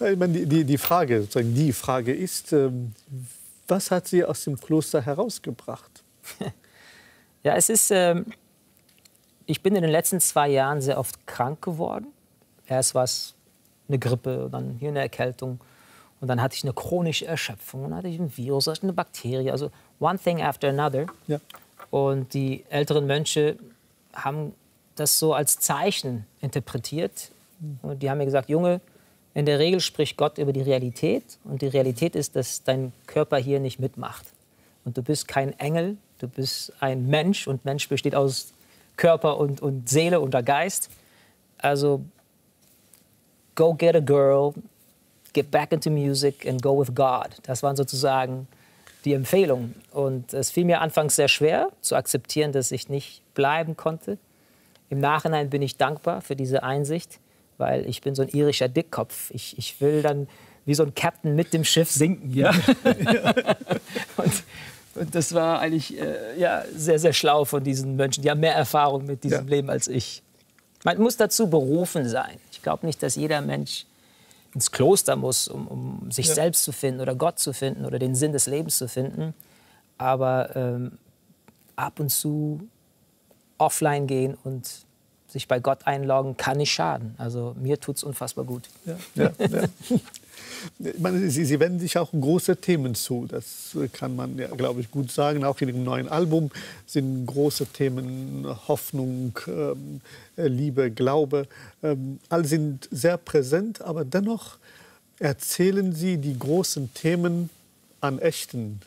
Ich meine, die Frage ist, was hat Sie aus dem Kloster herausgebracht? Ja, es ist, ich bin in den letzten 2 Jahren sehr oft krank geworden. Erst war es eine Grippe, dann hier eine Erkältung. Und dann hatte ich eine chronische Erschöpfung, dann hatte ich ein Virus, eine Bakterie, also one thing after another. Ja. Und die älteren Mönche haben das so als Zeichen interpretiert. Und die haben mir gesagt, Junge, in der Regel spricht Gott über die Realität. Und die Realität ist, dass dein Körper hier nicht mitmacht. Und du bist kein Engel, du bist ein Mensch. Und Mensch besteht aus Körper und Seele und der Geist. Also, go get a girl, get back into music and go with God. Das waren sozusagen die Empfehlungen. Und es fiel mir anfangs sehr schwer zu akzeptieren, dass ich nicht bleiben konnte. Im Nachhinein bin ich dankbar für diese Einsicht, weil ich bin so ein irischer Dickkopf. Ich will dann wie so ein Captain mit dem Schiff sinken. Ja? Und das war eigentlich ja, sehr, sehr schlau von diesen Menschen. Die haben mehr Erfahrung mit diesem Leben als ich. Man muss dazu berufen sein. Ich glaube nicht, dass jeder Mensch ins Kloster muss, um sich selbst zu finden oder Gott zu finden oder den Sinn des Lebens zu finden. Aber ab und zu offline gehen und sich bei Gott einloggen, kann nicht schaden. Also mir tut es unfassbar gut. Ja, ja, ja. Ich meine, Sie wenden sich auch große Themen zu. Das kann man, ja, glaube ich, gut sagen. Auch in dem neuen Album sind große Themen Hoffnung, Liebe, Glaube. All sind sehr präsent, aber dennoch erzählen Sie die großen Themen an echten,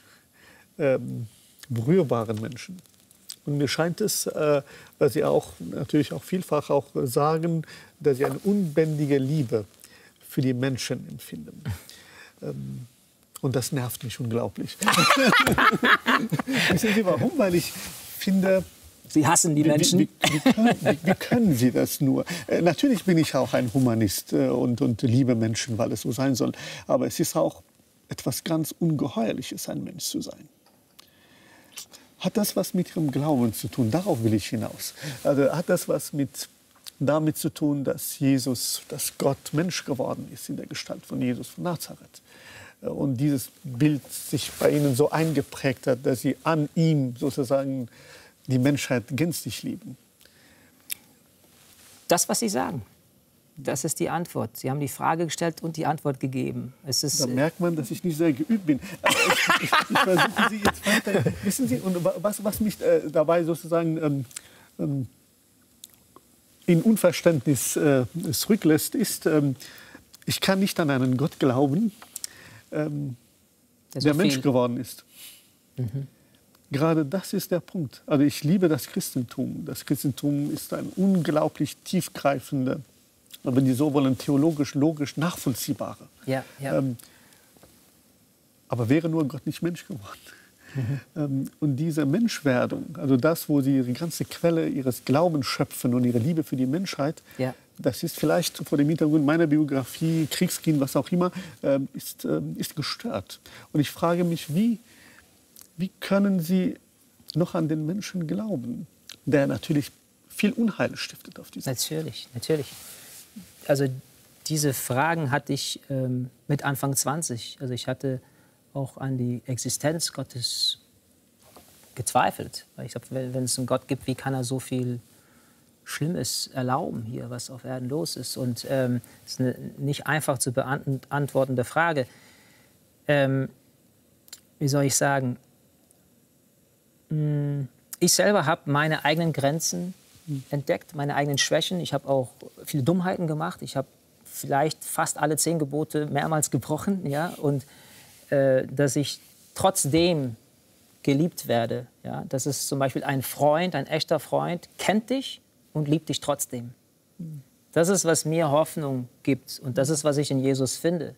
berührbaren Menschen. Und mir scheint es, was Sie auch natürlich auch vielfach auch sagen, dass Sie eine unbändige Liebe für die Menschen empfinden. Und das nervt mich unglaublich. Wissen Sie warum? Weil ich finde... Sie hassen die Menschen. Wie können Sie das nur? Natürlich bin ich auch ein Humanist und liebe Menschen, weil es so sein soll. Aber es ist auch etwas ganz Ungeheuerliches, ein Mensch zu sein. Hat das was mit Ihrem Glauben zu tun? Darauf will ich hinaus. Also hat das was mit damit zu tun, dass Jesus, dass Gott Mensch geworden ist in der Gestalt von Jesus von Nazareth? Und dieses Bild sich bei Ihnen so eingeprägt hat, dass Sie an ihm sozusagen die Menschheit gänzlich lieben? Das, was Sie sagen, das ist die Antwort. Sie haben die Frage gestellt und die Antwort gegeben. Es ist, da merkt man, dass ich nicht sehr geübt bin. Ich versuche Sie jetzt weiter. Wissen Sie, und was mich dabei sozusagen in Unverständnis zurücklässt, ist, ich kann nicht an einen Gott glauben, der Mensch geworden ist. Mhm. Gerade das ist der Punkt. Also ich liebe das Christentum. Das Christentum ist ein unglaublich tiefgreifender, wenn Sie so wollen, theologisch, logisch nachvollziehbare. Ja, ja. Aber wäre nur Gott nicht Mensch geworden. Mhm. Und diese Menschwerdung, also das, wo Sie Ihre ganze Quelle Ihres Glaubens schöpfen und Ihre Liebe für die Menschheit, ja, das ist vielleicht vor dem Hintergrund meiner Biografie, Kriegskind, was auch immer, ist gestört. Und ich frage mich, wie können Sie noch an den Menschen glauben, der natürlich viel Unheil stiftet auf dieser Welt? Natürlich, natürlich. Also diese Fragen hatte ich mit Anfang 20. Also ich hatte auch an die Existenz Gottes gezweifelt. Weil ich glaube, wenn es einen Gott gibt, wie kann er so viel Schlimmes erlauben hier, was auf Erden los ist? Und das ist eine nicht einfach zu beantwortende Frage. Wie soll ich sagen? Ich selber habe meine eigenen Grenzen entdeckt, meine eigenen Schwächen. Ich habe auch viele Dummheiten gemacht. Ich habe vielleicht fast alle 10 Gebote mehrmals gebrochen. Ja? Und dass ich trotzdem geliebt werde. Ja? Das ist zum Beispiel ein Freund, ein echter Freund, kennt dich und liebt dich trotzdem. Das ist, was mir Hoffnung gibt. Und das ist, was ich in Jesus finde.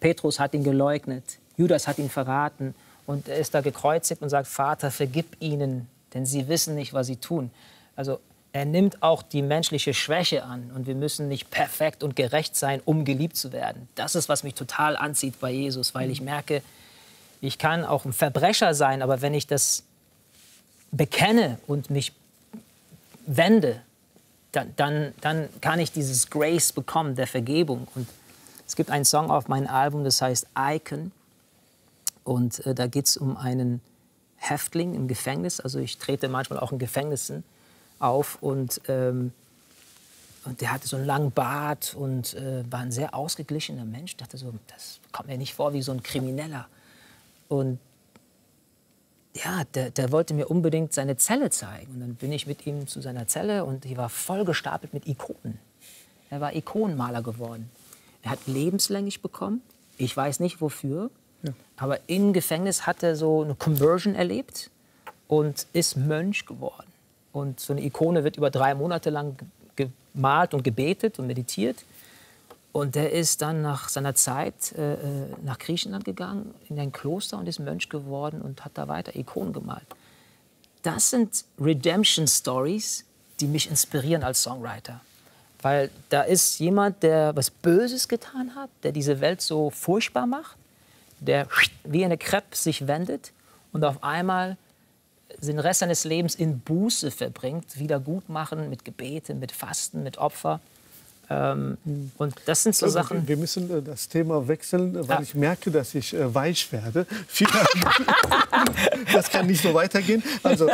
Petrus hat ihn geleugnet. Judas hat ihn verraten. Und er ist da gekreuzigt und sagt, Vater, vergib ihnen, denn sie wissen nicht, was sie tun. Also er nimmt auch die menschliche Schwäche an und wir müssen nicht perfekt und gerecht sein, um geliebt zu werden. Das ist, was mich total anzieht bei Jesus, weil ich merke, Ich kann auch ein Verbrecher sein, aber wenn ich das bekenne und mich wende, dann kann ich dieses Grace bekommen, der Vergebung. Und es gibt einen Song auf meinem Album, das heißt Icon. Und da geht es um einen Häftling im Gefängnis. Also ich trete manchmal auch in Gefängnissen auf. Und der hatte so einen langen Bart und war ein sehr ausgeglichener Mensch. Ich dachte so, das kommt mir nicht vor wie so ein Krimineller. Und ja, der wollte mir unbedingt seine Zelle zeigen. Und dann bin ich mit ihm zu seiner Zelle und die war vollgestapelt mit Ikonen. Er war Ikonenmaler geworden. Er hat lebenslänglich bekommen. Ich weiß nicht wofür. Ja. Aber im Gefängnis hat er so eine Conversion erlebt und ist Mönch geworden. Und so eine Ikone wird über 3 Monate lang gemalt und gebetet und meditiert. Und der ist dann nach seiner Zeit nach Griechenland gegangen, in ein Kloster und ist Mönch geworden und hat da weiter Ikonen gemalt. Das sind Redemption-Stories, die mich inspirieren als Songwriter. Weil da ist jemand, der was Böses getan hat, der diese Welt so furchtbar macht, der wie eine Krebs sich wendet und auf einmal den Rest seines Lebens in Buße verbringt, Wiedergutmachen mit Gebeten, mit Fasten, mit Opfer. Und das sind so Sachen... Wir müssen das Thema wechseln, weil ich merke, dass ich weich werde. Das kann nicht so weitergehen. Also,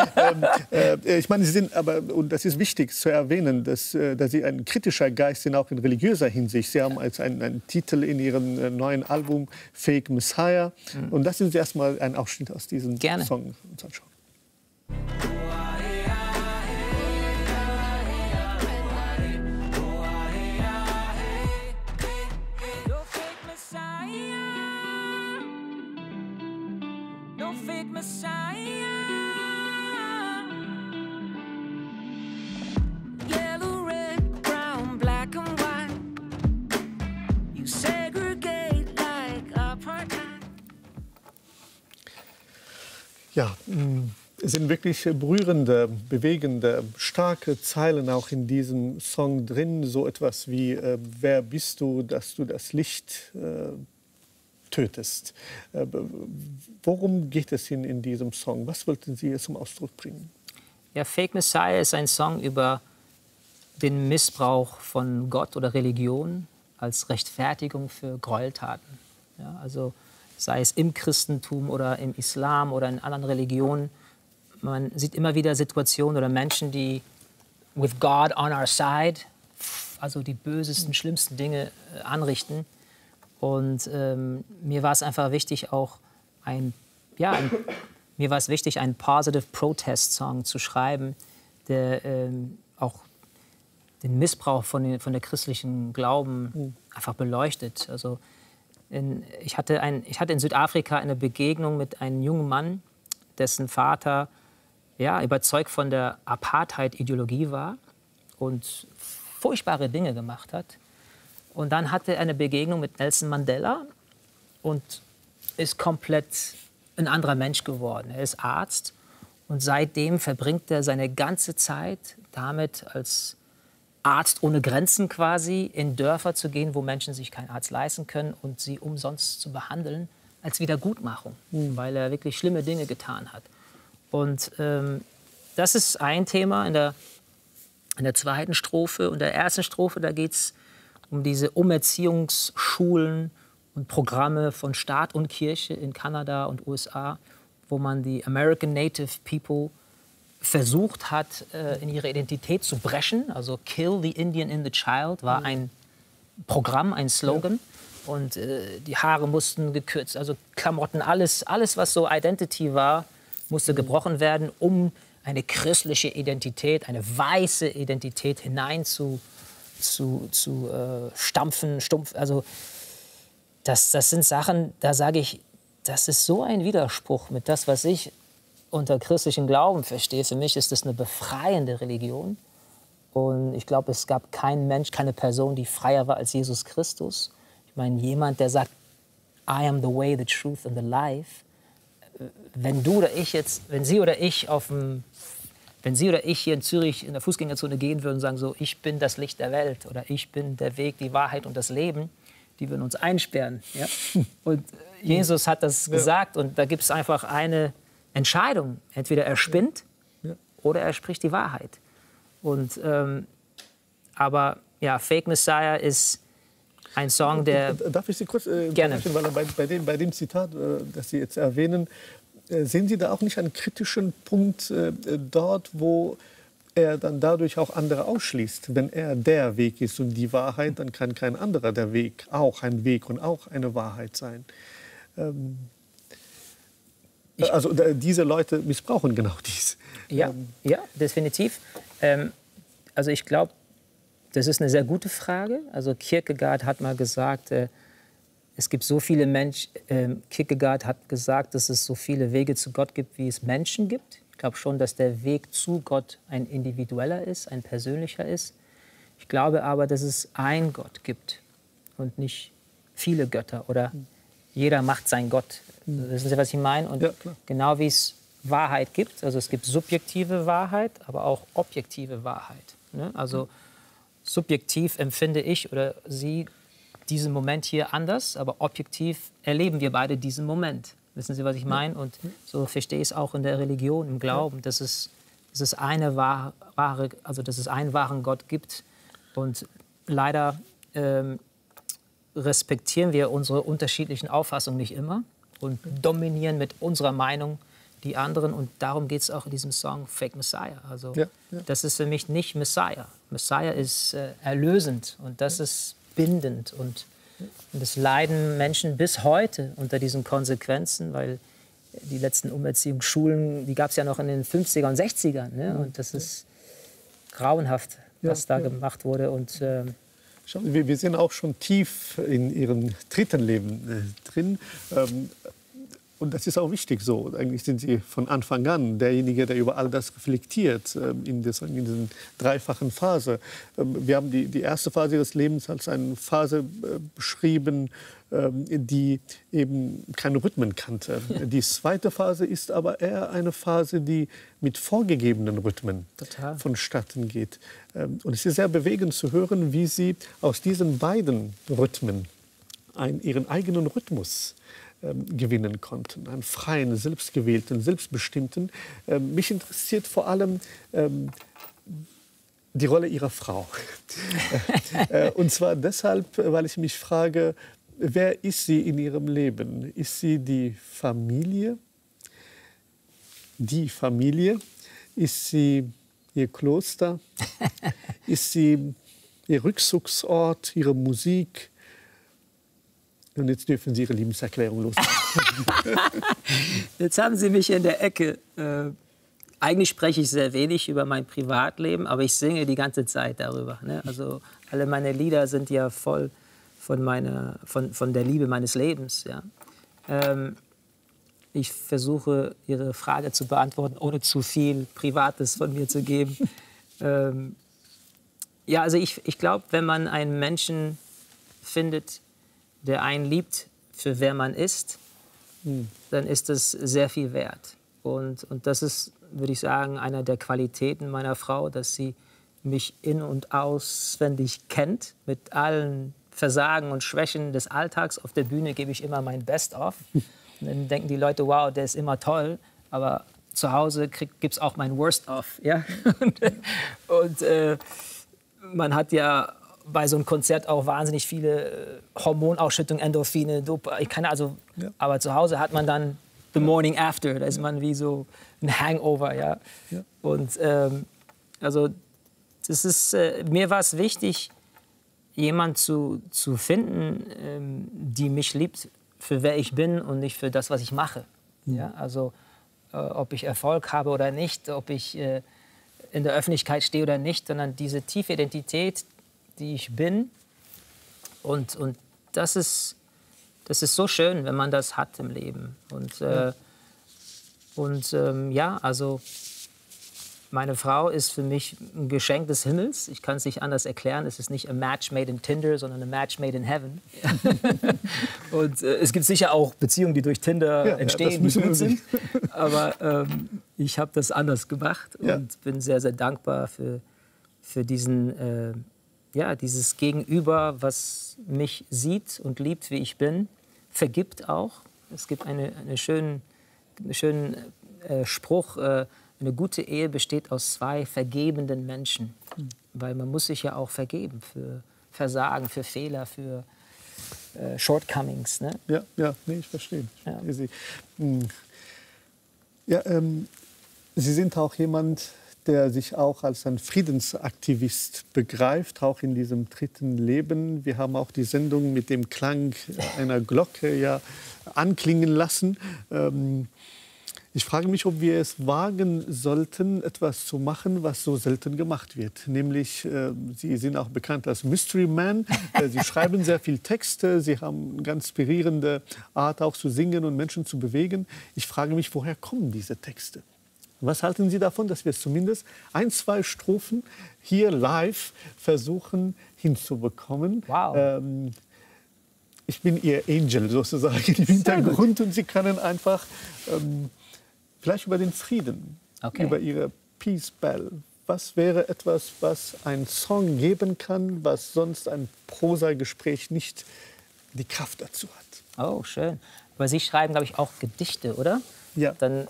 ich meine, Sie sind, aber, und das ist wichtig zu erwähnen, dass Sie ein kritischer Geist sind, auch in religiöser Hinsicht. Sie haben als einen Titel in Ihrem neuen Album, Fake Messiah. Mhm. Und das ist erstmal ein Ausschnitt aus diesem Song. Uns anschauen. Ja, es sind wirklich berührende, bewegende, starke Zeilen auch in diesem Song drin. So etwas wie, wer bist du, dass du das Licht tötest. Worum geht es Ihnen in diesem Song? Was wollten Sie hier zum Ausdruck bringen? Ja, Fake Messiah ist ein Song über den Missbrauch von Gott oder Religion als Rechtfertigung für Gräueltaten. Ja, also sei es im Christentum oder im Islam oder in anderen Religionen. Man sieht immer wieder Situationen oder Menschen, die with God on our side, also die bösesten, schlimmsten Dinge anrichten. Und mir war es einfach wichtig, auch einen Positive Protest Song zu schreiben, der auch den Missbrauch von der christlichen Glauben einfach beleuchtet. Also, ich hatte in Südafrika eine Begegnung mit einem jungen Mann, dessen Vater ja, überzeugt von der Apartheid-Ideologie war und furchtbare Dinge gemacht hat. Und dann hatte er eine Begegnung mit Nelson Mandela und ist komplett ein anderer Mensch geworden. Er ist Arzt und seitdem verbringt er seine ganze Zeit damit, als Arzt ohne Grenzen quasi in Dörfer zu gehen, wo Menschen sich keinen Arzt leisten können und sie umsonst zu behandeln als Wiedergutmachung, weil er wirklich schlimme Dinge getan hat. Und das ist ein Thema in der zweiten Strophe. Und der ersten Strophe, da geht es um diese Umerziehungsschulen und Programme von Staat und Kirche in Kanada und USA, wo man die American Native People versucht hat, in ihre Identität zu brechen. Also Kill the Indian in the Child war ein Programm, ein Slogan. Und die Haare mussten gekürzt, also Klamotten, alles, was so Identity war, musste gebrochen werden, um eine christliche Identität, eine weiße Identität hinein zu stampfen, stumpf. Also das sind Sachen, da sage ich, das ist so ein Widerspruch mit das, was ich unter christlichen Glauben verstehe. Für mich ist das eine befreiende Religion. Und ich glaube, es gab keinen Mensch, keine Person, die freier war als Jesus Christus. Ich meine, jemand, der sagt, I am the way, the truth and the life. Wenn du oder ich jetzt, wenn Sie oder ich hier in Zürich in der Fußgängerzone gehen würden und sagen so, ich bin das Licht der Welt oder ich bin der Weg, die Wahrheit und das Leben, die wir in uns einsperren. Ja? Und Jesus hat das gesagt und da gibt es einfach eine Entscheidung. Entweder er spinnt oder er spricht die Wahrheit. Und, aber ja, Fake Messiah ist ein Song, der... Darf ich Sie kurz... Gerne. Bei dem Zitat, das Sie jetzt erwähnen, sehen Sie da auch nicht einen kritischen Punkt dort, wo er dann dadurch auch andere ausschließt? Wenn er der Weg ist und die Wahrheit, dann kann kein anderer der Weg, auch ein Weg und auch eine Wahrheit sein. Also diese Leute missbrauchen genau dies. Ja, ja, definitiv. Also ich glaube, das ist eine sehr gute Frage. Also Kierkegaard hat mal gesagt, es gibt so viele Menschen. Kierkegaard hat gesagt, dass es so viele Wege zu Gott gibt, wie es Menschen gibt. Ich glaube schon, dass der Weg zu Gott ein individueller ist, ein persönlicher ist. Ich glaube aber, dass es einen Gott gibt und nicht viele Götter oder jeder macht seinen Gott. Wissen Sie, was ich meine? Und ja, genau wie es Wahrheit gibt, also es gibt subjektive Wahrheit, aber auch objektive Wahrheit. Ne? Also subjektiv empfinde ich oder Sie diesen Moment hier anders, aber objektiv erleben wir beide diesen Moment. Wissen Sie, was ich meine? Und so verstehe ich es auch in der Religion, im Glauben, dass es einen wahren Gott gibt. Und leider respektieren wir unsere unterschiedlichen Auffassungen nicht immer und dominieren mit unserer Meinung die anderen. Und darum geht es auch in diesem Song Fake Messiah. Also das ist für mich nicht Messiah. Messiah ist erlösend und das ist bindend. Und das leiden Menschen bis heute unter diesen Konsequenzen, weil die letzten Umerziehungsschulen, die gab es ja noch in den 50er und 60ern. Ne? Und das ist grauenhaft, was da gemacht wurde. Und, wir sind auch schon tief in Ihrem dritten Leben drin. Und das ist auch wichtig so. Eigentlich sind Sie von Anfang an derjenige, der über all das reflektiert, in dieser dreifachen Phase. Wir haben die erste Phase Ihres Lebens als eine Phase beschrieben, die eben keine Rhythmen kannte. Die zweite Phase ist aber eher eine Phase, die mit vorgegebenen Rhythmen vonstatten geht. Und es ist sehr bewegend zu hören, wie Sie aus diesen beiden Rhythmen Ihren eigenen Rhythmus gewinnen konnten, einen freien, selbstgewählten, selbstbestimmten. Mich interessiert vor allem die Rolle Ihrer Frau. Und zwar deshalb, weil ich mich frage, wer ist sie in Ihrem Leben? Ist sie die Familie? Die Familie? Ist sie Ihr Kloster? Ist sie Ihr Rückzugsort, Ihre Musik? Und jetzt dürfen Sie Ihre Liebeserklärung loslassen. Jetzt haben Sie mich in der Ecke. Eigentlich spreche ich sehr wenig über mein Privatleben, aber ich singe die ganze Zeit darüber. Ne? Also alle meine Lieder sind ja voll von der Liebe meines Lebens. Ja? Ich versuche, Ihre Frage zu beantworten, ohne zu viel Privates von mir zu geben. Ja, also ich glaube, wenn man einen Menschen findet, der einen liebt, für wer man ist, dann ist das sehr viel wert. Und das ist, würde ich sagen, einer der Qualitäten meiner Frau, dass sie mich in- und auswendig kennt, mit allen Versagen und Schwächen des Alltags. Auf der Bühne gebe ich immer mein Best-of. Dann denken die Leute, wow, der ist immer toll, aber zu Hause gibt es auch mein Worst-of. Ja? Und man hat ja bei so einem Konzert auch wahnsinnig viele Hormonausschüttungen, Endorphine, aber zu Hause hat man dann the morning after, da ist man wie so ein Hangover, ja. Und also das ist, mir war es wichtig, jemanden zu finden, die mich liebt, für wer ich bin und nicht für das, was ich mache. Ja? Also ob ich Erfolg habe oder nicht, ob ich in der Öffentlichkeit stehe oder nicht, sondern diese tiefe Identität, die ich bin. Und das ist so schön, wenn man das hat im Leben. Und also meine Frau ist für mich ein Geschenk des Himmels. Ich kann es nicht anders erklären. Es ist nicht a match made in Tinder, sondern a match made in heaven. Und es gibt sicher auch Beziehungen, die durch Tinder entstehen, die gut sind. Aber ich habe das anders gemacht und bin sehr, sehr dankbar für diesen ja, dieses Gegenüber, was mich sieht und liebt, wie ich bin, vergibt auch. Es gibt einen schönen Spruch, eine gute Ehe besteht aus zwei vergebenden Menschen. Mhm. Weil man muss sich ja auch vergeben für Versagen, für Fehler, für Shortcomings. Ne? Ja, ja, nee, ich verstehe. Ja. Ja, Sie sind auch jemand, der sich auch als ein Friedensaktivist begreift, auch in diesem dritten Leben. Wir haben auch die Sendung mit dem Klang einer Glocke ja anklingen lassen. Ich frage mich, ob wir es wagen sollten, etwas zu machen, was so selten gemacht wird. Nämlich, Sie sind auch bekannt als Mystery Man. Sie schreiben sehr viel Texte. Sie haben eine ganz inspirierende Art, auch zu singen und Menschen zu bewegen. Ich frage mich, woher kommen diese Texte? Was halten Sie davon, dass wir zumindest ein, zwei Strophen hier live versuchen hinzubekommen? Wow. Ich bin Ihr Angel sozusagen im Hintergrund und Sie können einfach... Vielleicht über den Frieden, okay, über Ihre Peace Bell. Was wäre etwas, was ein Song geben kann, was sonst ein Prosa-Gespräch nicht die Kraft dazu hat? Oh, schön. Aber Sie schreiben, glaube ich, auch Gedichte, oder? Ja. Dann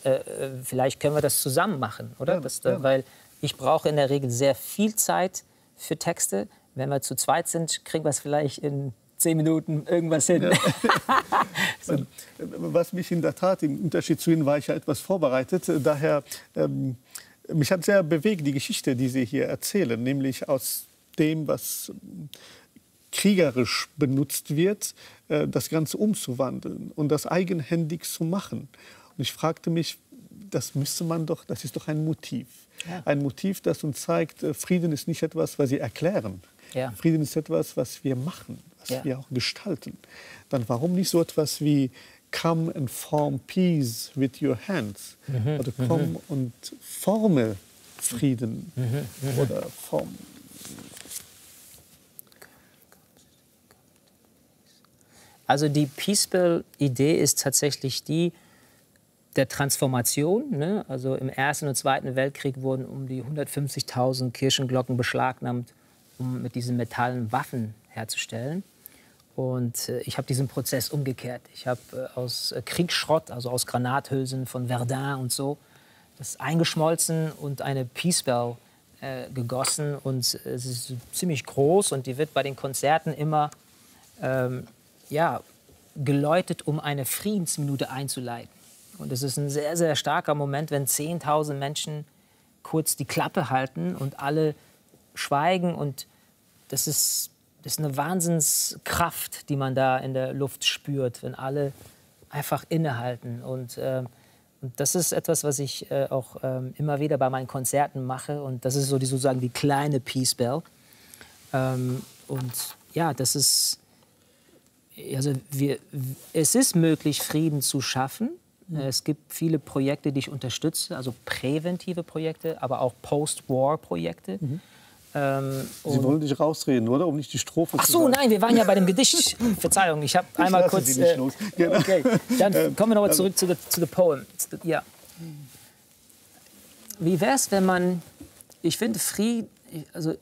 vielleicht können wir das zusammen machen, oder? Ja, das, ja. Weil ich brauche in der Regel sehr viel Zeit für Texte. Wenn wir zu zweit sind, kriegen wir es vielleicht in 10 Minuten irgendwas hin. Ja. So. Was mich in der Tat, im Unterschied zu Ihnen war ich ja etwas vorbereitet, daher mich hat sehr bewegt die Geschichte, die Sie hier erzählen, nämlich aus dem, was kriegerisch benutzt wird, das Ganze umzuwandeln und das eigenhändig zu machen. Und ich fragte mich, das müsste man doch, das ist doch ein Motiv. Ja. Ein Motiv, das uns zeigt, Frieden ist nicht etwas, was Sie erklären. Ja. Frieden ist etwas, was wir machen, was ja. wir auch gestalten. Dann warum nicht so etwas wie Come and form peace with your hands? Mhm. Oder komm mhm. und forme Frieden. Mhm. Mhm. Oder form. Also die Peace Bell-Idee ist tatsächlich die der Transformation. Ne? Also im Ersten und Zweiten Weltkrieg wurden um die 150.000 Kirchenglocken beschlagnahmt, um mit diesen metallenen Waffen herzustellen. Und ich habe diesen Prozess umgekehrt. Ich habe aus Kriegsschrott, also aus Granathülsen von Verdun und so, das eingeschmolzen und eine Peace Bell gegossen. Und es ist ziemlich groß und die wird bei den Konzerten immer ja, geläutet, um eine Friedensminute einzuleiten. Und es ist ein sehr, sehr starker Moment, wenn 10.000 Menschen kurz die Klappe halten und alle schweigen. Und das ist eine Wahnsinnskraft, die man da in der Luft spürt, wenn alle einfach innehalten. Und das ist etwas, was ich auch immer wieder bei meinen Konzerten mache. Und das ist so die, sozusagen die kleine Peace Bell. Und ja, das ist, also es ist möglich, Frieden zu schaffen. Es gibt viele Projekte, die ich unterstütze, also präventive Projekte, aber auch Post-War-Projekte. Mhm. Sie wollen nicht rausreden, oder? Um nicht die Strophe zu sagen. Ach so, nein, wir waren ja bei dem Gedicht. Verzeihung, ich habe einmal kurz... Sie nicht los. Genau. Okay, dann kommen wir nochmal zurück zu the Poem. Ja. Wie wäre es, wenn man... Ich finde, Frieden... Also,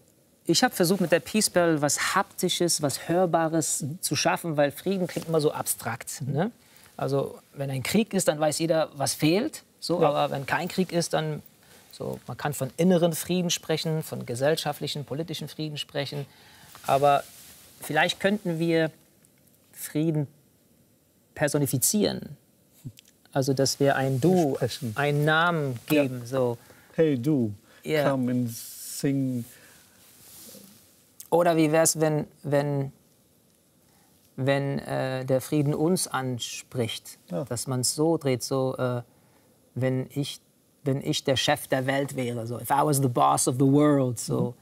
ich habe versucht, mit der Peace Bell was Haptisches, was Hörbares zu schaffen, weil Frieden klingt immer so abstrakt. Ne? Also, wenn ein Krieg ist, dann weiß jeder, was fehlt. So, ja. Aber wenn kein Krieg ist, dann... So, man kann von inneren Frieden sprechen, von gesellschaftlichen, politischen Frieden sprechen. Aber vielleicht könnten wir Frieden personifizieren. Also, dass wir ein Du, einen Namen geben. Ja. So. Hey Du, yeah. Come and sing. Oder wie wäre es, wenn der Frieden uns anspricht? Ja. Dass man es so dreht, so, wenn ich der Chef der Welt wäre, so, if I was the boss of the world, so,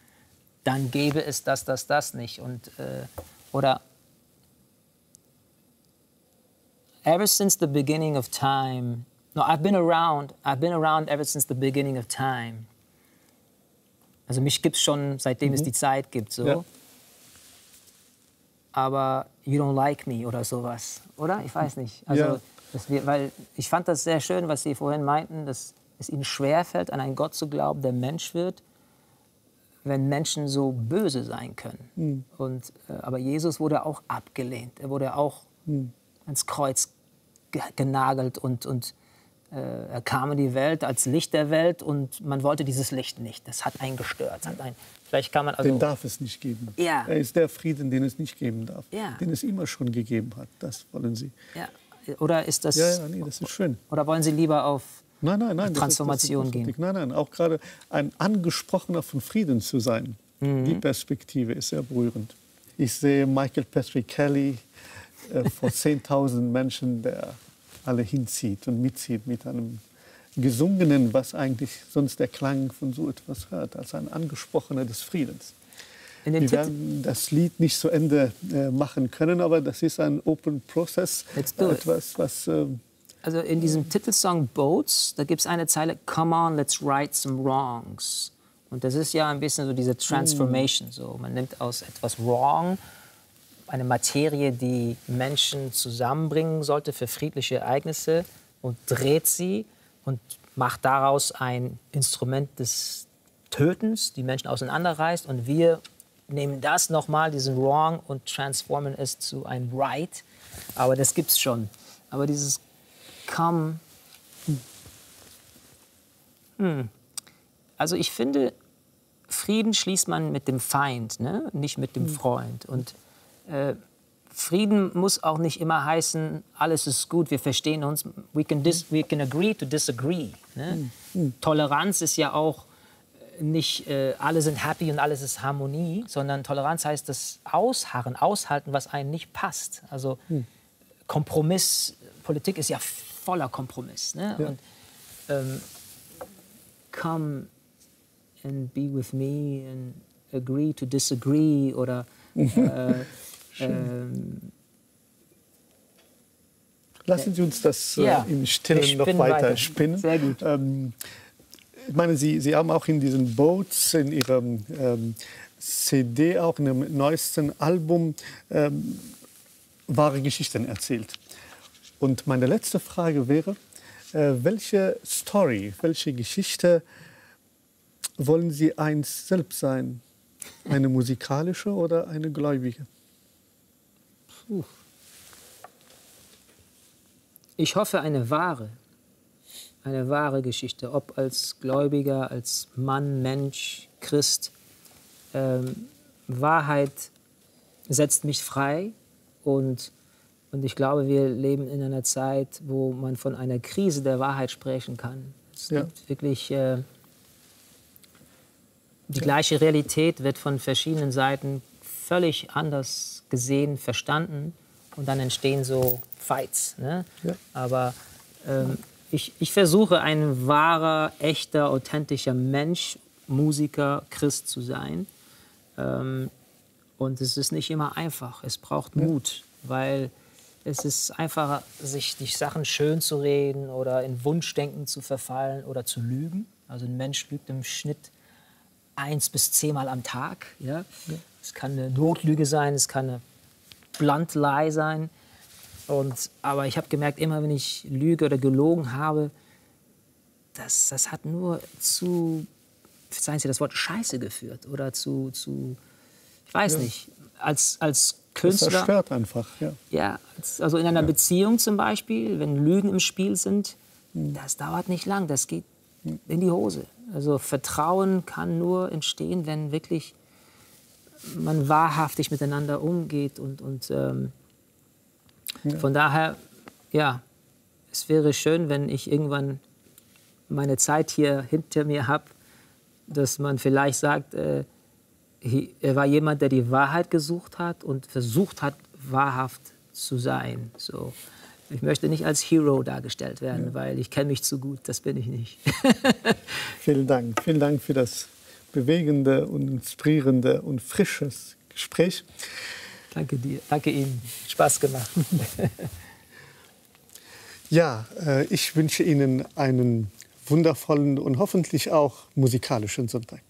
dann gäbe es das nicht. Und, oder, ever since the beginning of time, no, I've been around ever since the beginning of time. Also mich gibt's schon, seitdem es die Zeit gibt, so. Ja. Aber you don't like me oder sowas, oder? Ich weiß nicht. Also, ja. Weil ich fand das sehr schön, was Sie vorhin meinten, dass es ihnen schwerfällt, an einen Gott zu glauben, der Mensch wird, wenn Menschen so böse sein können. Mhm. Und, aber Jesus wurde auch abgelehnt. Er wurde auch ans Kreuz genagelt und er kam in die Welt als Licht der Welt und man wollte dieses Licht nicht. Das hat einen gestört. Hat einen, vielleicht kann man also, den darf es nicht geben. Ja. Er ist der Frieden, den es nicht geben darf, ja. Den es immer schon gegeben hat. Das wollen Sie. Ja. Oder ist das? Ja, ja, nee, das ist schön. Oder wollen Sie lieber auf nein, Transformation gehen? Nein, auch gerade ein Angesprochener von Frieden zu sein, die Perspektive ist sehr berührend. Ich sehe Michael Patrick Kelly vor 10.000 Menschen, der alle hinzieht und mitzieht mit einem Gesungenen, was eigentlich sonst der Klang von so etwas hört, als ein Angesprochener des Friedens. Wir werden das Lied nicht zu Ende machen können, aber das ist ein Open Process. Etwas, was, also in diesem Titelsong Boats, da gibt es eine Zeile, Come on, let's right some wrongs. Und das ist ja ein bisschen so diese Transformation. So. Man nimmt aus etwas Wrong, eine Materie, die Menschen zusammenbringen sollte für friedliche Ereignisse, und dreht sie und macht daraus ein Instrument des Tötens, die Menschen auseinanderreißt, und wir nehmen das nochmal, diesen Wrong, und transformen es zu einem Right. Aber das gibt's schon. Aber dieses Come... Also ich finde, Frieden schließt man mit dem Feind, ne? Nicht mit dem Freund. Und Frieden muss auch nicht immer heißen, alles ist gut, wir verstehen uns. We can agree to disagree. Ne? Toleranz ist ja auch nicht alle sind happy und alles ist Harmonie, sondern Toleranz heißt das Ausharren, Aushalten, was einem nicht passt. Also Kompromiss, Politik ist ja voller Kompromiss. Ne? Ja. Und, come and be with me and agree to disagree oder lassen Sie uns das im Stillen noch weiter spinnen. Sehr gut. Ich meine, Sie haben auch in diesen Boats, in Ihrem CD, auch in Ihrem neuesten Album wahre Geschichten erzählt. Und meine letzte Frage wäre, welche Story, welche Geschichte wollen Sie einst selbst sein? Eine musikalische oder eine gläubige? Puh. Ich hoffe, eine wahre. Eine wahre Geschichte, ob als Gläubiger, als Mann, Mensch, Christ. Wahrheit setzt mich frei und ich glaube, wir leben in einer Zeit, wo man von einer Krise der Wahrheit sprechen kann. Es gibt wirklich die gleiche Realität wird von verschiedenen Seiten völlig anders gesehen, verstanden, und dann entstehen so Fights. Ne? Ja. Aber ich versuche, ein wahrer, echter, authentischer Mensch, Musiker, Christ zu sein. Und es ist nicht immer einfach. Es braucht Mut, weil es ist einfacher, sich die Sachen schön zu reden oder in Wunschdenken zu verfallen oder zu lügen. Also ein Mensch lügt im Schnitt 1 bis 10 Mal am Tag. Ja? Ja. Es kann eine Notlüge sein, es kann eine Blunt-Lie sein. Aber ich habe gemerkt, immer wenn ich lüge oder gelogen habe, das hat nur zu, verzeihen Sie das Wort, Scheiße geführt. Oder zu ich weiß nicht, als Künstler. Das zerstört einfach, ja. Ja, also in einer Beziehung zum Beispiel, wenn Lügen im Spiel sind, das dauert nicht lang, das geht in die Hose. Also Vertrauen kann nur entstehen, wenn wirklich man wahrhaftig miteinander umgeht und ja. Von daher, ja, es wäre schön, wenn ich irgendwann meine Zeit hier hinter mir habe, dass man vielleicht sagt, er war jemand, der die Wahrheit gesucht hat und versucht hat, wahrhaft zu sein. So. Ich möchte nicht als Hero dargestellt werden, weil ich kenne mich zu gut, das bin ich nicht. Vielen Dank für das bewegende und inspirierende und frisches Gespräch. Danke dir, danke Ihnen. Spaß gemacht. Ja, ich wünsche Ihnen einen wundervollen und hoffentlich auch musikalischen Sonntag.